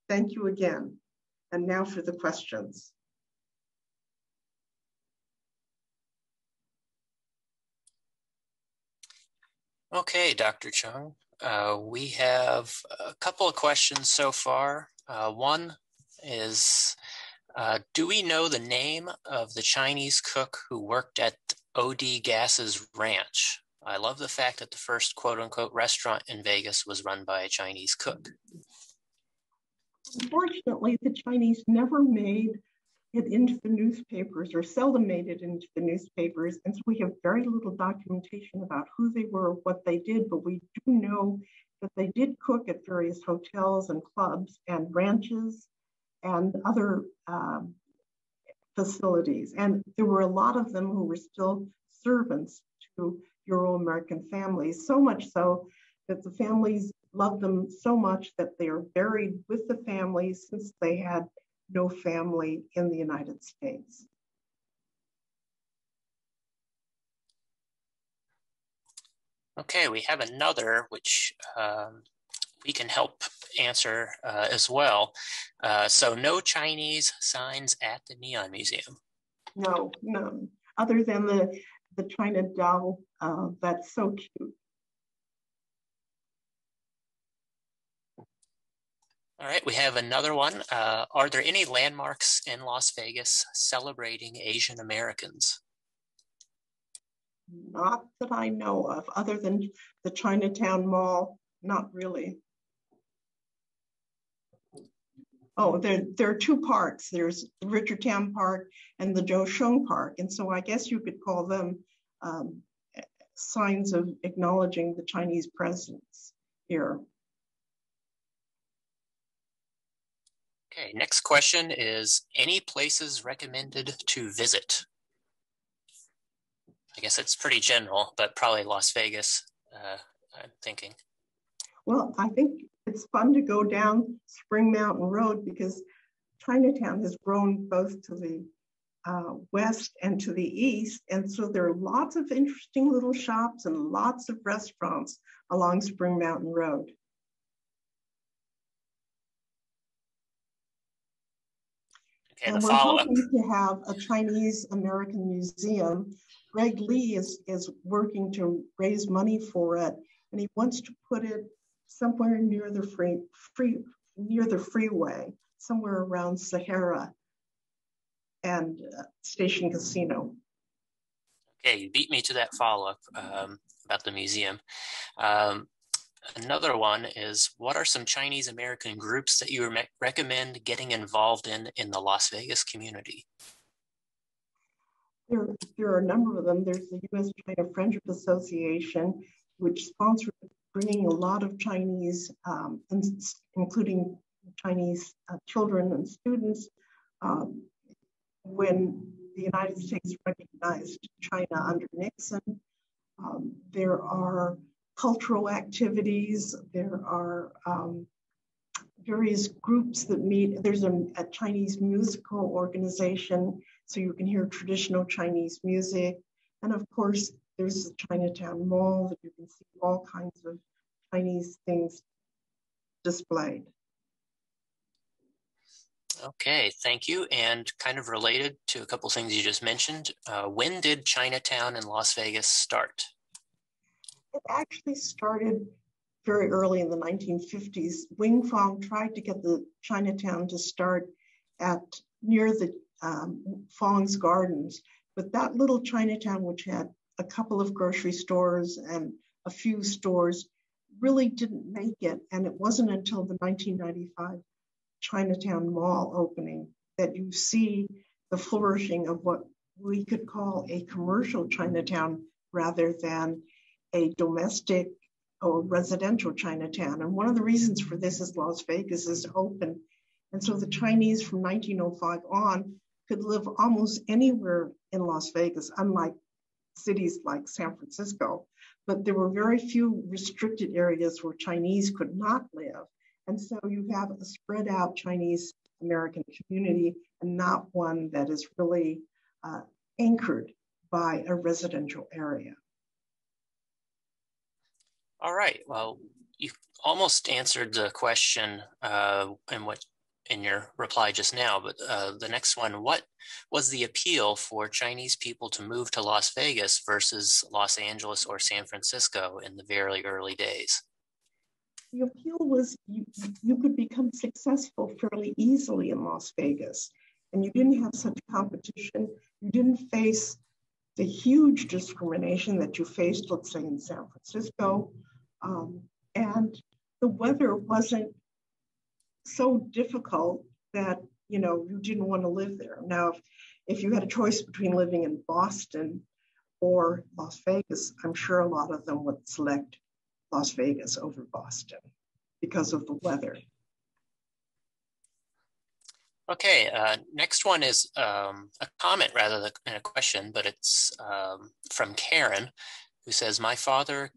Thank you again. And now for the questions. Okay, Doctor Chung, uh, we have a couple of questions so far. Uh, one is, Uh, do we know the name of the Chinese cook who worked at O D Gass's ranch? I love the fact that the first quote-unquote restaurant in Vegas was run by a Chinese cook. Unfortunately, the Chinese never made it into the newspapers, or seldom made it into the newspapers, and so we have very little documentation about who they were, what they did, but we do know that they did cook at various hotels and clubs and ranches and other um, facilities. And there were a lot of them who were still servants to Euro-American families, so much so that the families loved them so much that they are buried with the families, since they had no family in the United States. Okay, we have another, which um... we can help answer uh, as well. Uh, so no Chinese signs at the NEON Museum. No, no, other than the, the China doll, uh, that's so cute. All right, we have another one. Uh, are there any landmarks in Las Vegas celebrating Asian Americans? Not that I know of, other than the Chinatown Mall, not really. Oh, there, there are two parks. There's the Richard Town Park and the Zhou Shong Park. And so I guess you could call them um, signs of acknowledging the Chinese presence here. Okay, next question is, any places recommended to visit? I guess it's pretty general, but probably Las Vegas, uh, I'm thinking. Well, I think it's fun to go down Spring Mountain Road, because Chinatown has grown both to the uh, west and to the east. And so there are lots of interesting little shops and lots of restaurants along Spring Mountain Road. Okay, and we're hoping to have a Chinese American museum. Greg Lee is, is working to raise money for it, and he wants to put it somewhere near the free, free, near the freeway, somewhere around Sahara and uh, Station Casino. Okay, you beat me to that follow-up um, about the museum. Um, another one is, what are some Chinese American groups that you re recommend getting involved in in the Las Vegas community? There, there are a number of them. There's the U S China Friendship Association, which sponsors bringing a lot of Chinese, um, and including Chinese uh, children and students, um, when the United States recognized China under Nixon. Um, there are cultural activities, there are um, various groups that meet. There's a, a Chinese musical organization, so you can hear traditional Chinese music. And of course, there's the Chinatown Mall that you can see all kinds of Chinese things displayed. Okay, thank you. And kind of related to a couple things you just mentioned, uh, when did Chinatown in Las Vegas start? It actually started very early in the nineteen fifties. Wing Fong tried to get the Chinatown to start at near the um, Fong's Gardens, but that little Chinatown, which had a couple of grocery stores and a few stores, really didn't make it. And it wasn't until the nineteen ninety-five Chinatown Mall opening that you see the flourishing of what we could call a commercial Chinatown rather than a domestic or residential Chinatown. And one of the reasons for this is Las Vegas is open. And so the Chinese from nineteen oh five on could live almost anywhere in Las Vegas, unlike cities like San Francisco. But there were very few restricted areas where Chinese could not live. And so you have a spread out Chinese American community and not one that is really uh, anchored by a residential area. All right, well, you almost answered the question uh, in, what, in your reply just now, but uh, the next one, what was the appeal for Chinese people to move to Las Vegas versus Los Angeles or San Francisco in the very early days? The appeal was you, you could become successful fairly easily in Las Vegas, and you didn't have such competition. You didn't face the huge discrimination that you faced, let's say, in San Francisco. Um, and the weather wasn't so difficult that, you know, you didn't want to live there. Now, if, if you had a choice between living in Boston or Las Vegas, I'm sure a lot of them would select Las Vegas over Boston because of the weather. Okay, uh, next one is um, a comment rather than a question, but it's um, from Karen, who says, my father,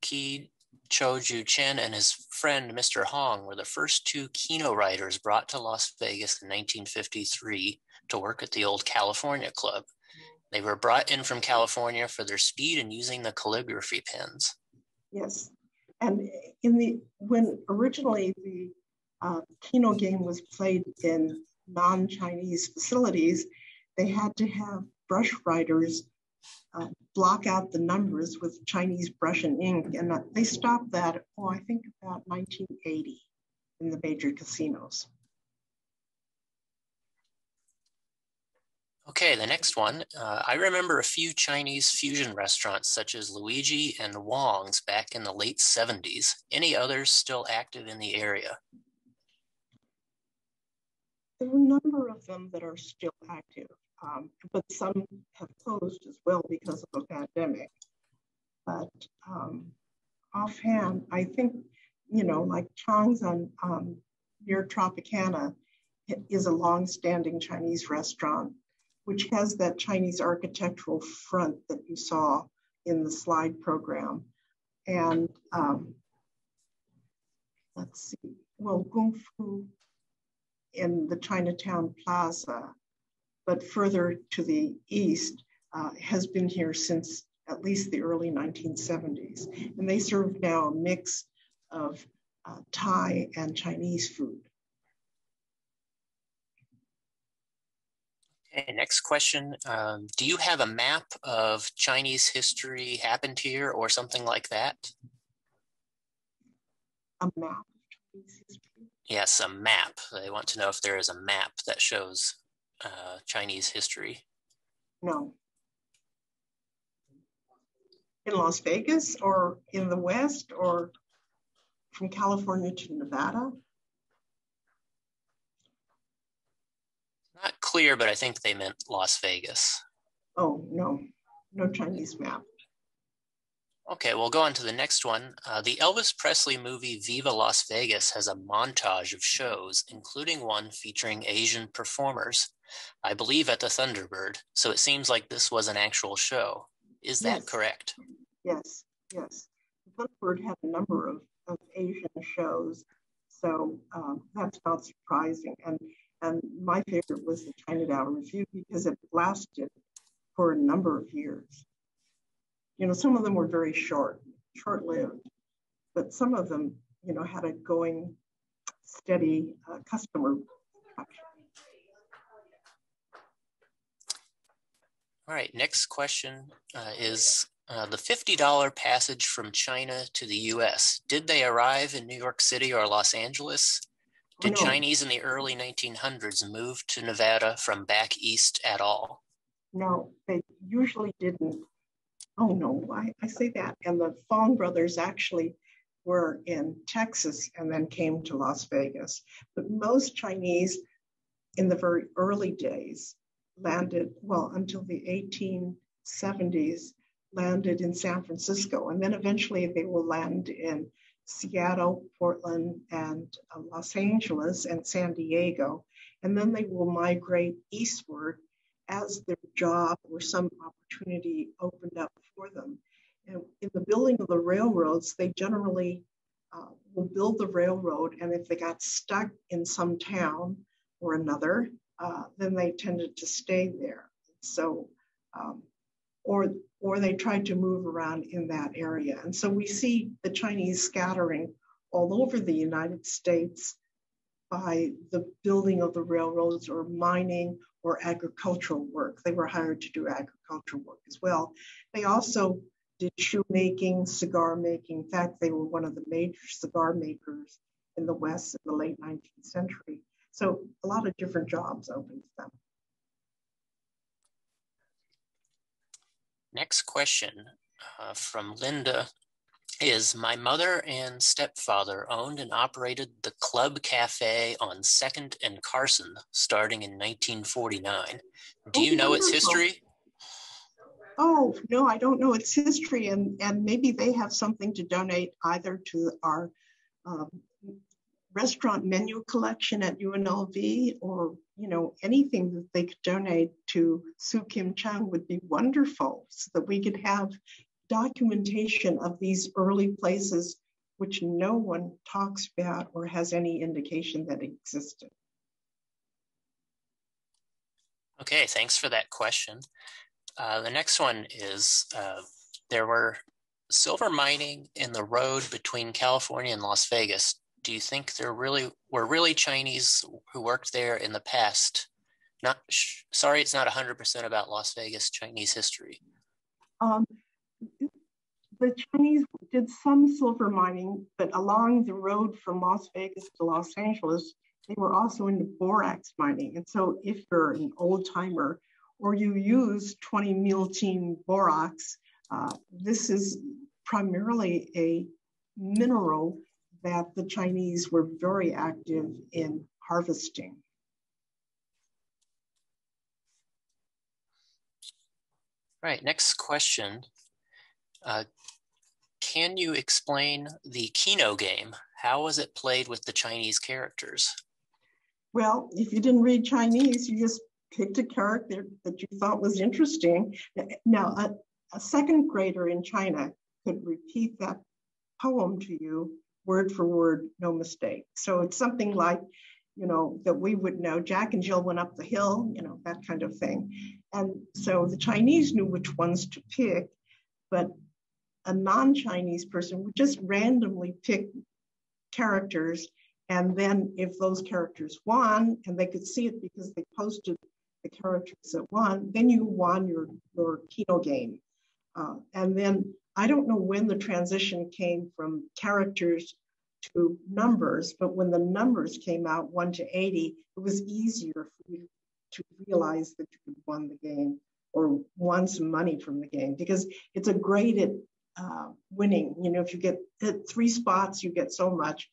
Ki Cho-Ju Chen, and his friend, Mister Hong, were the first two Keno writers brought to Las Vegas in nineteen fifty-three to work at the old California Club. They were brought in from California for their speed in using the calligraphy pens. Yes, and in the when originally the uh, Keno game was played in non-Chinese facilities, they had to have brush writers uh, block out the numbers with Chinese brush and ink, and uh, they stopped that, oh, I think about nineteen eighty in the major casinos. Okay, the next one. Uh, I remember a few Chinese fusion restaurants such as Luigi and Wong's back in the late seventies. Any others still active in the area? There are a number of them that are still active, um, but some have closed as well because of the pandemic. But um, offhand, I think, you know, like Chong's on um, near Tropicana is a long-standing Chinese restaurant, which has that Chinese architectural front that you saw in the slide program. And um, let's see, well, Kung Fu in the Chinatown Plaza, but further to the east, uh, has been here since at least the early nineteen seventies. And they serve now a mix of uh, Thai and Chinese food. Okay, next question. Um, do you have a map of Chinese history happened here or something like that? A map of Chinese history? Yes, a map. They want to know if there is a map that shows uh, Chinese history. No. In Las Vegas or in the West or from California to Nevada? Not clear, but I think they meant Las Vegas. Oh, no, no Chinese map. Okay, we'll go on to the next one. Uh, the Elvis Presley movie Viva Las Vegas has a montage of shows, including one featuring Asian performers, I believe at the Thunderbird. So it seems like this was an actual show. Is that yes. correct? Yes, yes. The Thunderbird had a number of, of Asian shows, so um, that's not surprising. And, and my favorite was the Chinatown Review because it lasted for a number of years. You know, some of them were very short, short-lived, but some of them, you know, had a going, steady uh, customer action. All right, next question uh, is uh, the fifty dollar passage from China to the U S. Did they arrive in New York City or Los Angeles? Did no. Chinese in the early nineteen hundreds move to Nevada from back east at all? No, they usually didn't. Oh no, I, I say that. And the Fong Brothers actually were in Texas and then came to Las Vegas. But most Chinese in the very early days landed, well, until the eighteen seventies, landed in San Francisco. And then eventually they will land in Seattle, Portland, and uh, Los Angeles and San Diego. And then they will migrate eastward as their job or some opportunity opened up for them. And in the building of the railroads, they generally uh, will build the railroad, and if they got stuck in some town or another, uh, then they tended to stay there. So, um, or, or they tried to move around in that area. And so we see the Chinese scattering all over the United States by the building of the railroads or mining or agricultural work. They were hired to do agricultural work as well. They also did shoemaking, cigar making. In fact, they were one of the major cigar makers in the West in the late nineteenth century. So a lot of different jobs opened to them. Next question uh, from Linda is, my mother and stepfather owned and operated the Club Cafe on second and Carson starting in nineteen forty-nine. Do oh, you know wonderful. its history? Oh, no, I don't know its history. And, and maybe they have something to donate either to our um, restaurant menu collection at U N L V, or, you know, anything that they could donate to Sue Kim Chung would be wonderful so that we could have documentation of these early places, which no one talks about or has any indication that existed. Okay, thanks for that question. Uh, the next one is, uh, there were silver mining in the road between California and Las Vegas. Do you think there really were really Chinese who worked there in the past? Not sorry, it's not one hundred percent about Las Vegas Chinese history. Um, The Chinese did some silver mining, but along the road from Las Vegas to Los Angeles, they were also into borax mining. And so if you're an old timer or you use twenty-meltene borax, uh, this is primarily a mineral that the Chinese were very active in harvesting. All right, next question. Uh, can you explain the Keno game? How was it played with the Chinese characters? Well, if you didn't read Chinese, you just picked a character that you thought was interesting. Now, a, a second grader in China could repeat that poem to you word for word, no mistake. So it's something like, you know, that we would know, Jack and Jill went up the hill, you know, that kind of thing. And so the Chinese knew which ones to pick, but a non-Chinese person would just randomly pick characters, and then if those characters won, and they could see it because they posted the characters that won, then you won your, your Keno game. Uh, and then I don't know when the transition came from characters to numbers, but when the numbers came out, one to eighty, it was easier for you to realize that you won the game or won some money from the game, because it's a graded uh, winning. You know, if you get hit three spots, you get so much,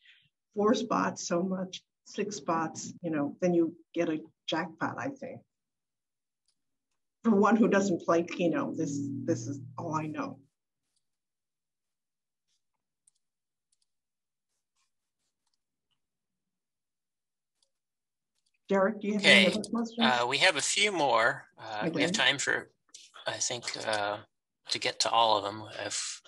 four spots, so much, six spots, you know, then you get a jackpot, I think. For one who doesn't play Keno, this, this is all I know. Derek, do you have okay. any other questions? Uh, we have a few more. Uh, okay. We have time for, I think, uh, to get to all of them. If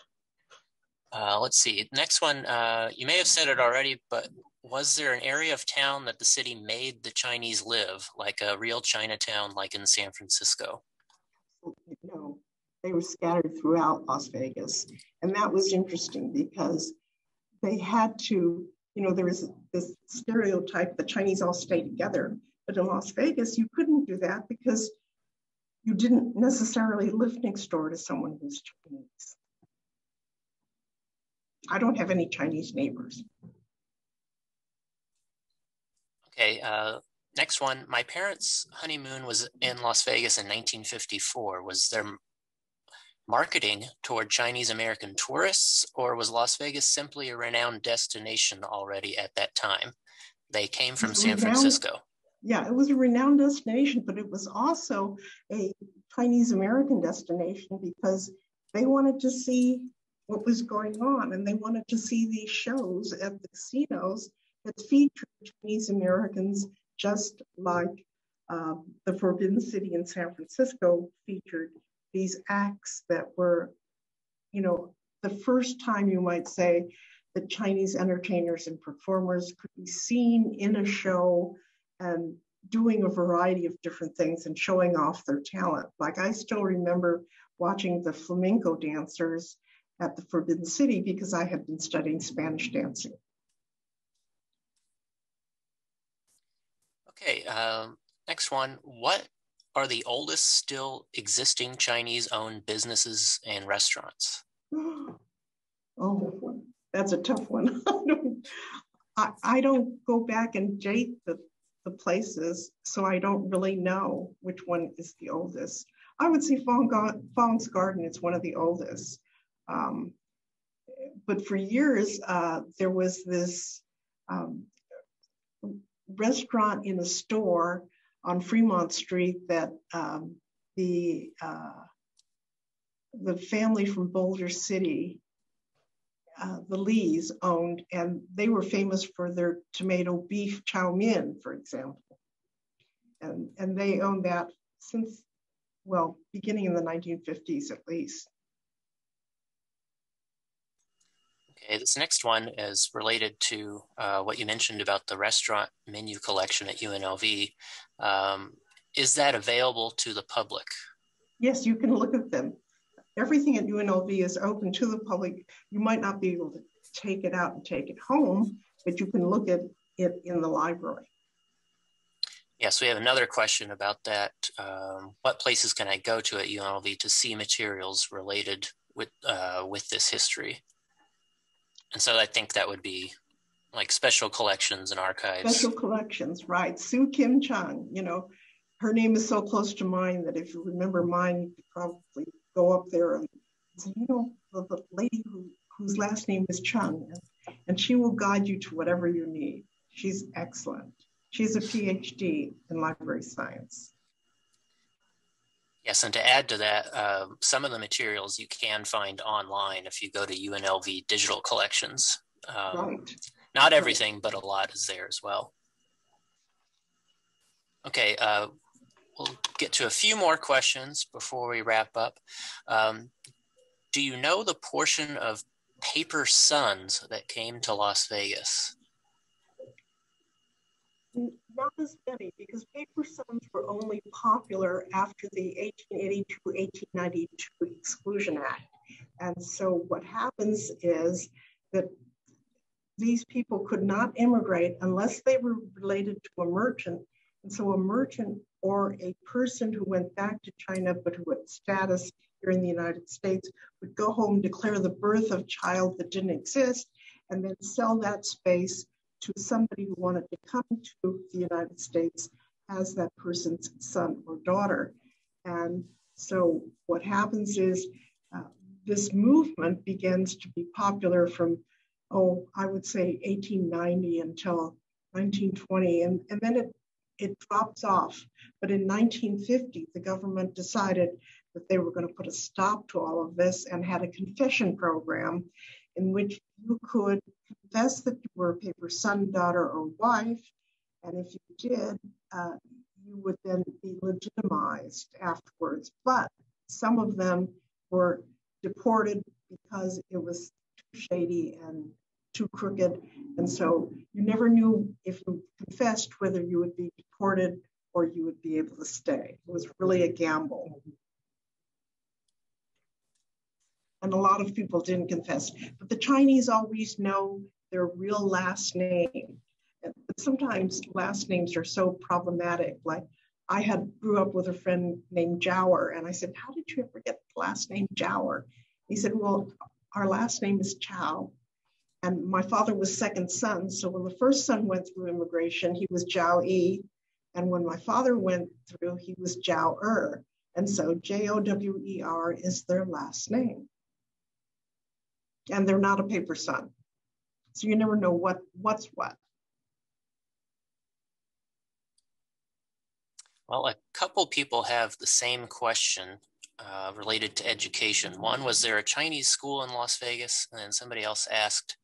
uh, let's see, next one. Uh, you may have said it already, but was there an area of town that the city made the Chinese live, like a real Chinatown, like in San Francisco? No, they were scattered throughout Las Vegas, and that was interesting because they had to. You know, there is this stereotype the Chinese all stay together, but in Las Vegas, you couldn't do that because you didn't necessarily live next door to someone who's Chinese. I don't have any Chinese neighbors. Okay, uh, next one. My parents' honeymoon was in Las Vegas in nineteen fifty-four. Was there marketing toward Chinese American tourists, or was Las Vegas simply a renowned destination already at that time? They came from San renowned, Francisco. Yeah, it was a renowned destination, but it was also a Chinese American destination because they wanted to see what was going on, and they wanted to see these shows at the casinos that featured Chinese Americans, just like uh, the Forbidden City in San Francisco featured these acts that were, you know, the first time you might say that Chinese entertainers and performers could be seen in a show and doing a variety of different things and showing off their talent. Like I still remember watching the flamenco dancers at the Forbidden City because I had been studying Spanish dancing. Okay, um, next one. What are the oldest still existing Chinese-owned businesses and restaurants? Oh, that's a tough one. I, don't, I, I don't go back and date the, the places, so I don't really know which one is the oldest. I would say Fong, Fong's Garden is one of the oldest. Um, but for years, uh, there was this um, restaurant in a store on Fremont Street that um, the uh, the family from Boulder City, uh, the Lees, owned, and they were famous for their tomato beef chow mein, for example. And, and they owned that since, well, beginning in the nineteen fifties at least. Okay, this next one is related to uh, what you mentioned about the restaurant menu collection at U N L V. Um, is that available to the public? Yes, you can look at them. Everything at U N L V is open to the public. You might not be able to take it out and take it home, but you can look at it in the library. Yes, we have another question about that. Um, what places can I go to at U N L V to see materials related with, uh, with this history? And so I think that would be like special collections and archives. Special collections, right. Sue Kim Chung, you know, her name is so close to mine that if you remember mine, you could probably go up there and say, you know, the, the lady who, whose last name is Chung, and, and she will guide you to whatever you need. She's excellent. She's a PhD in library science. Yes, and to add to that, uh, some of the materials you can find online if you go to U N L V digital collections. Um, right. Not everything, but a lot is there as well. Okay, uh, we'll get to a few more questions before we wrap up. Um, do you know the portion of paper sons that came to Las Vegas? Not as many, because paper sons were only popular after the eighteen eighty-two eighteen ninety-two Exclusion Act. And so what happens is that these people could not immigrate unless they were related to a merchant. And so a merchant or a person who went back to China but who had status here in the United States would go home, declare the birth of a child that didn't exist, and then sell that space to somebody who wanted to come to the United States as that person's son or daughter. And so what happens is uh, this movement begins to be popular from, oh, I would say eighteen ninety until nineteen twenty, and, and then it, it drops off. But in nineteen fifty, the government decided that they were going to put a stop to all of this and had a confession program in which you could confess that you were a paper son, daughter, or wife, And if you did, uh, you would then be legitimized afterwards. But some of them were deported because it was too shady and too crooked. And so you never knew if you confessed whether you would be deported or you would be able to stay. It was really a gamble. And a lot of people didn't confess. But the Chinese always know their real last name. But sometimes last names are so problematic. Like I had grew up with a friend named Jauer, and I said, how did you ever get the last name Jauer? He said, well, our last name is Chow. And my father was second son. So when the first son went through immigration, he was Zhao Yi. And when my father went through, he was Zhao Er. And so J O W E R is their last name. And they're not a paper son. So you never know what, what's what. Well, a couple people have the same question uh, related to education. One, was there a Chinese school in Las Vegas? And then somebody else asked,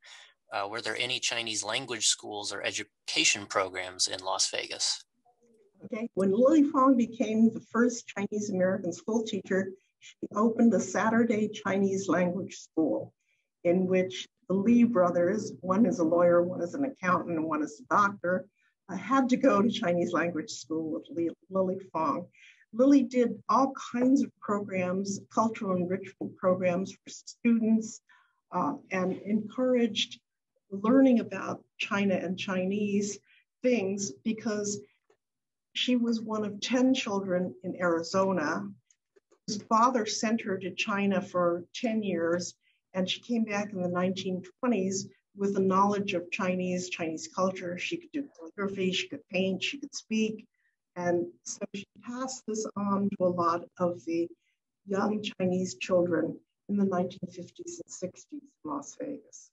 uh, were there any Chinese language schools or education programs in Las Vegas? Okay, when Lily Fong became the first Chinese American school teacher, she opened a Saturday Chinese language school in which the Lee brothers, one is a lawyer, one is an accountant, and one is a doctor, I had to go to Chinese language school with Lily Fong. Lily did all kinds of programs, cultural enrichment programs for students, uh, and encouraged learning about China and Chinese things, because she was one of ten children in Arizona whose father sent her to China for ten years, and she came back in the nineteen twenties with a knowledge of Chinese, Chinese culture. She could do calligraphy, she could paint, she could speak. And so she passed this on to a lot of the young Chinese children in the nineteen fifties and sixties in Las Vegas.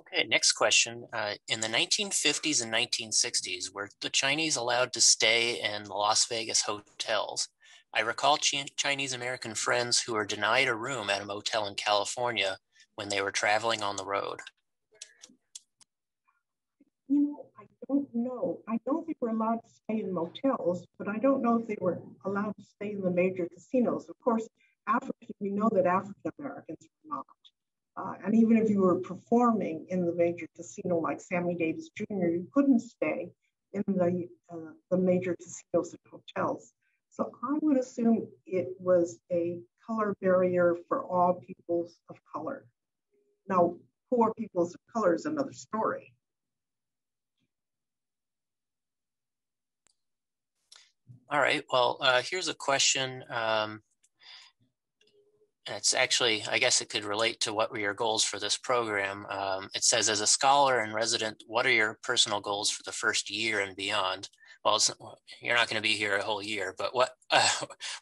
Okay, next question. Uh, in the nineteen fifties and nineteen sixties, were the Chinese allowed to stay in the Las Vegas hotels? I recall Chinese American friends who were denied a room at a motel in California when they were traveling on the road. You know, I don't know. I know they were allowed to stay in motels, but I don't know if they were allowed to stay in the major casinos. Of course, African, we know that African Americans were not. Uh, and even if you were performing in the major casino like Sammy Davis Junior, you couldn't stay in the, uh, the major casinos and hotels. So I would assume it was a color barrier for all peoples of color. Now, poor peoples of color is another story. All right, well, uh, here's a question. Um, it's actually, I guess it could relate to what were your goals for this program. Um, it says, as a scholar and resident, what are your personal goals for the first year and beyond? Well, it's, you're not going to be here a whole year, but what uh,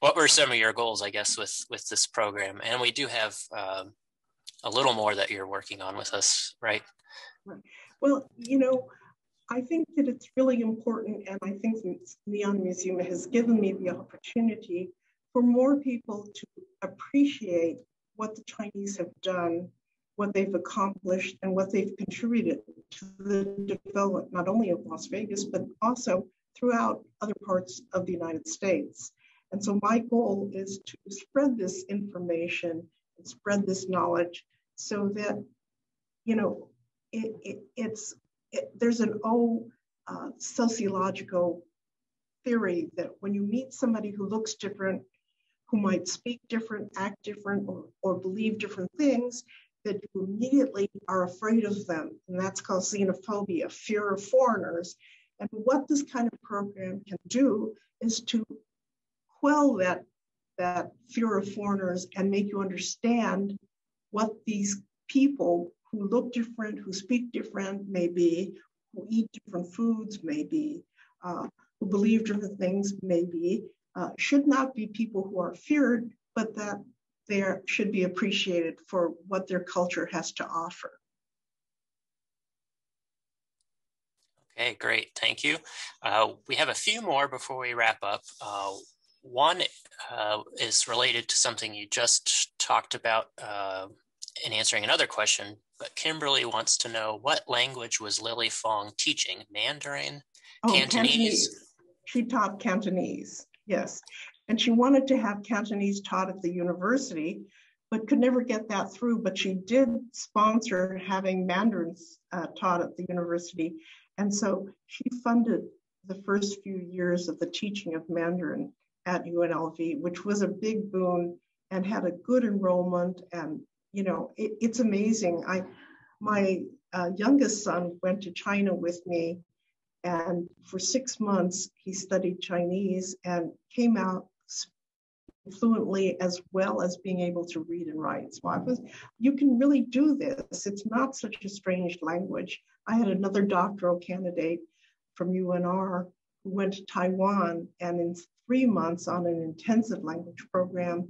what were some of your goals, I guess, with, with this program? And we do have um, a little more that you're working on with us, right? Right. Well, you know, I think that it's really important, and I think the NEON Museum has given me the opportunity for more people to appreciate what the Chinese have done, what they've accomplished, and what they've contributed to the development, not only of Las Vegas, but also throughout other parts of the United States. And so my goal is to spread this information and spread this knowledge so that, you know, it, it, it's, it, there's an old uh, sociological theory that when you meet somebody who looks different, who might speak different, act different, or, or believe different things, that you immediately are afraid of them. And that's called xenophobia, fear of foreigners. And what this kind of program can do is to quell that, that fear of foreigners and make you understand what these people who look different, who speak different, maybe, who eat different foods, maybe, uh, who believe different things, maybe, uh, should not be people who are feared, but that they are, should be appreciated for what their culture has to offer. Okay, great, thank you. Uh, we have a few more before we wrap up. Uh, one uh, is related to something you just talked about uh, in answering another question, but Kimberly wants to know, what language was Lily Fong teaching? Mandarin? Oh, Cantonese? Cantonese? She taught Cantonese, yes. And she wanted to have Cantonese taught at the university, but could never get that through. But she did sponsor having Mandarin uh, taught at the university. And so she funded the first few years of the teaching of Mandarin at U N L V, which was a big boon and had a good enrollment. And, you know, it, it's amazing. I, my uh, youngest son went to China with me, and for six months, he studied Chinese and came out fluently, as well as being able to read and write. So I was, you can really do this. It's not such a strange language. I had another doctoral candidate from U N R who went to Taiwan, and in three months on an intensive language program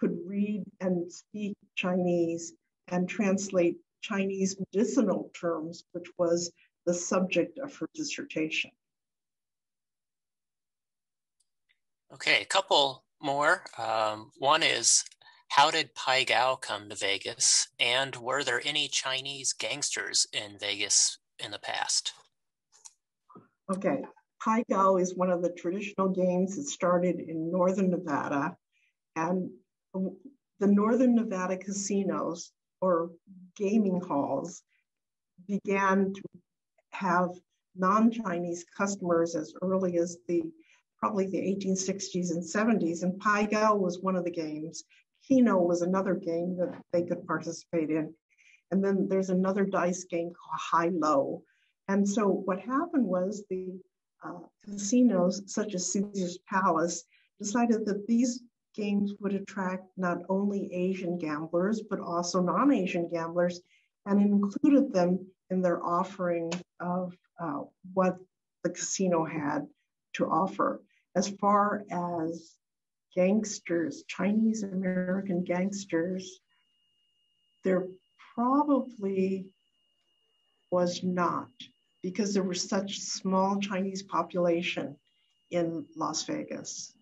could read and speak Chinese and translate Chinese medicinal terms, which was the subject of her dissertation. Okay, a couple more. Um, one is, how did Pai Gow come to Vegas, and were there any Chinese gangsters in Vegas in the past? Okay, Pai Gow is one of the traditional games that started in northern Nevada, and the northern Nevada casinos or gaming halls began to have non-Chinese customers as early as the probably the eighteen sixties and seventies, and Pai Gow was one of the games. Keno was another game that they could participate in. And then there's another dice game called High-Low. And so what happened was the uh, casinos, such as Caesar's Palace, decided that these games would attract not only Asian gamblers, but also non-Asian gamblers, and included them in their offering of uh, what the casino had to offer. As far as gangsters, Chinese American gangsters, there probably was not, because there was such small Chinese population in Las Vegas.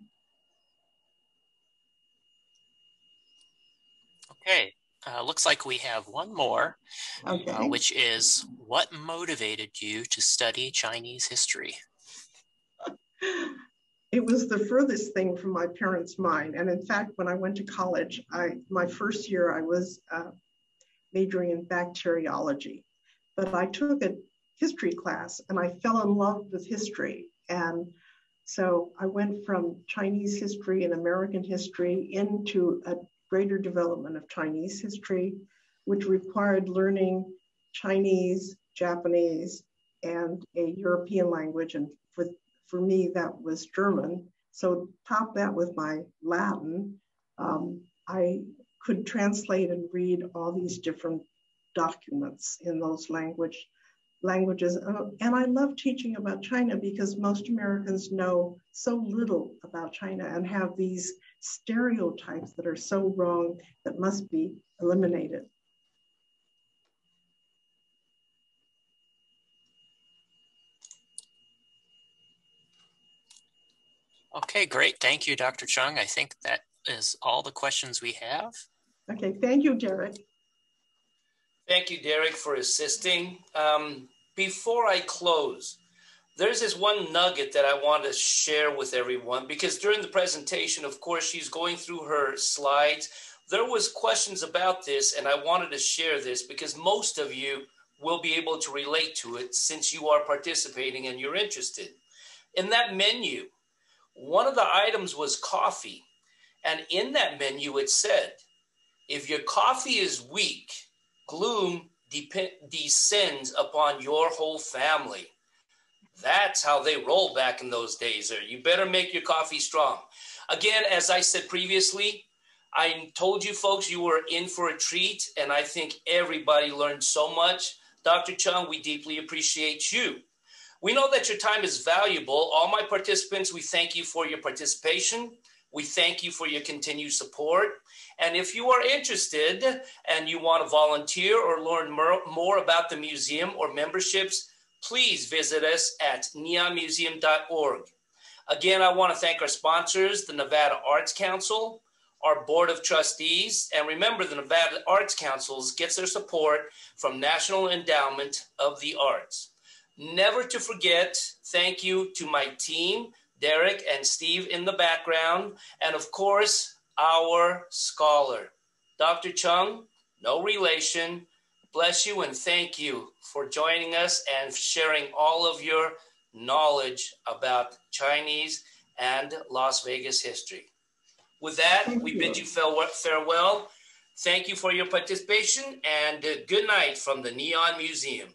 Okay, uh, looks like we have one more, okay. uh, which is, what motivated you to study Chinese history? It was the furthest thing from my parents' mind. And in fact, when I went to college, I, my first year, I was uh, majoring in bacteriology. But I took a history class and I fell in love with history. And so I went from Chinese history and American history into a greater development of Chinese history, which required learning Chinese, Japanese, and a European language. And with For me, that was German. So top that with my Latin, um, I could translate and read all these different documents in those language, languages. Uh, and I love teaching about China, because most Americans know so little about China and have these stereotypes that are so wrong that must be eliminated. Okay, great. Thank you, Doctor Chung. I think that is all the questions we have. Okay, thank you, Derek. Thank you, Derek, for assisting. Um, before I close, there's this one nugget that I want to share with everyone, because during the presentation, of course, she's going through her slides. There was questions about this, and I wanted to share this because most of you will be able to relate to it since you are participating and you're interested. In that menu, one of the items was coffee. And in that menu, it said, if your coffee is weak, gloom descends upon your whole family. That's how they roll back in those days. Or you better make your coffee strong. Again, as I said previously, I told you folks you were in for a treat. And I think everybody learned so much. Doctor Chung, we deeply appreciate you. We know that your time is valuable. All my participants, we thank you for your participation. We thank you for your continued support. And if you are interested and you want to volunteer or learn more about the museum or memberships, please visit us at neon museum dot org. Again, I want to thank our sponsors, the Nevada Arts Council, our board of trustees, and remember the Nevada Arts Councils gets their support from National Endowment of the Arts. Never to forget, thank you to my team, Derek and Steve in the background, and of course, our scholar, Doctor Chung, no relation. Bless you and thank you for joining us and sharing all of your knowledge about Chinese and Las Vegas history. With that, thank we you. bid you farewell. Thank you for your participation and good night from the NEON Museum.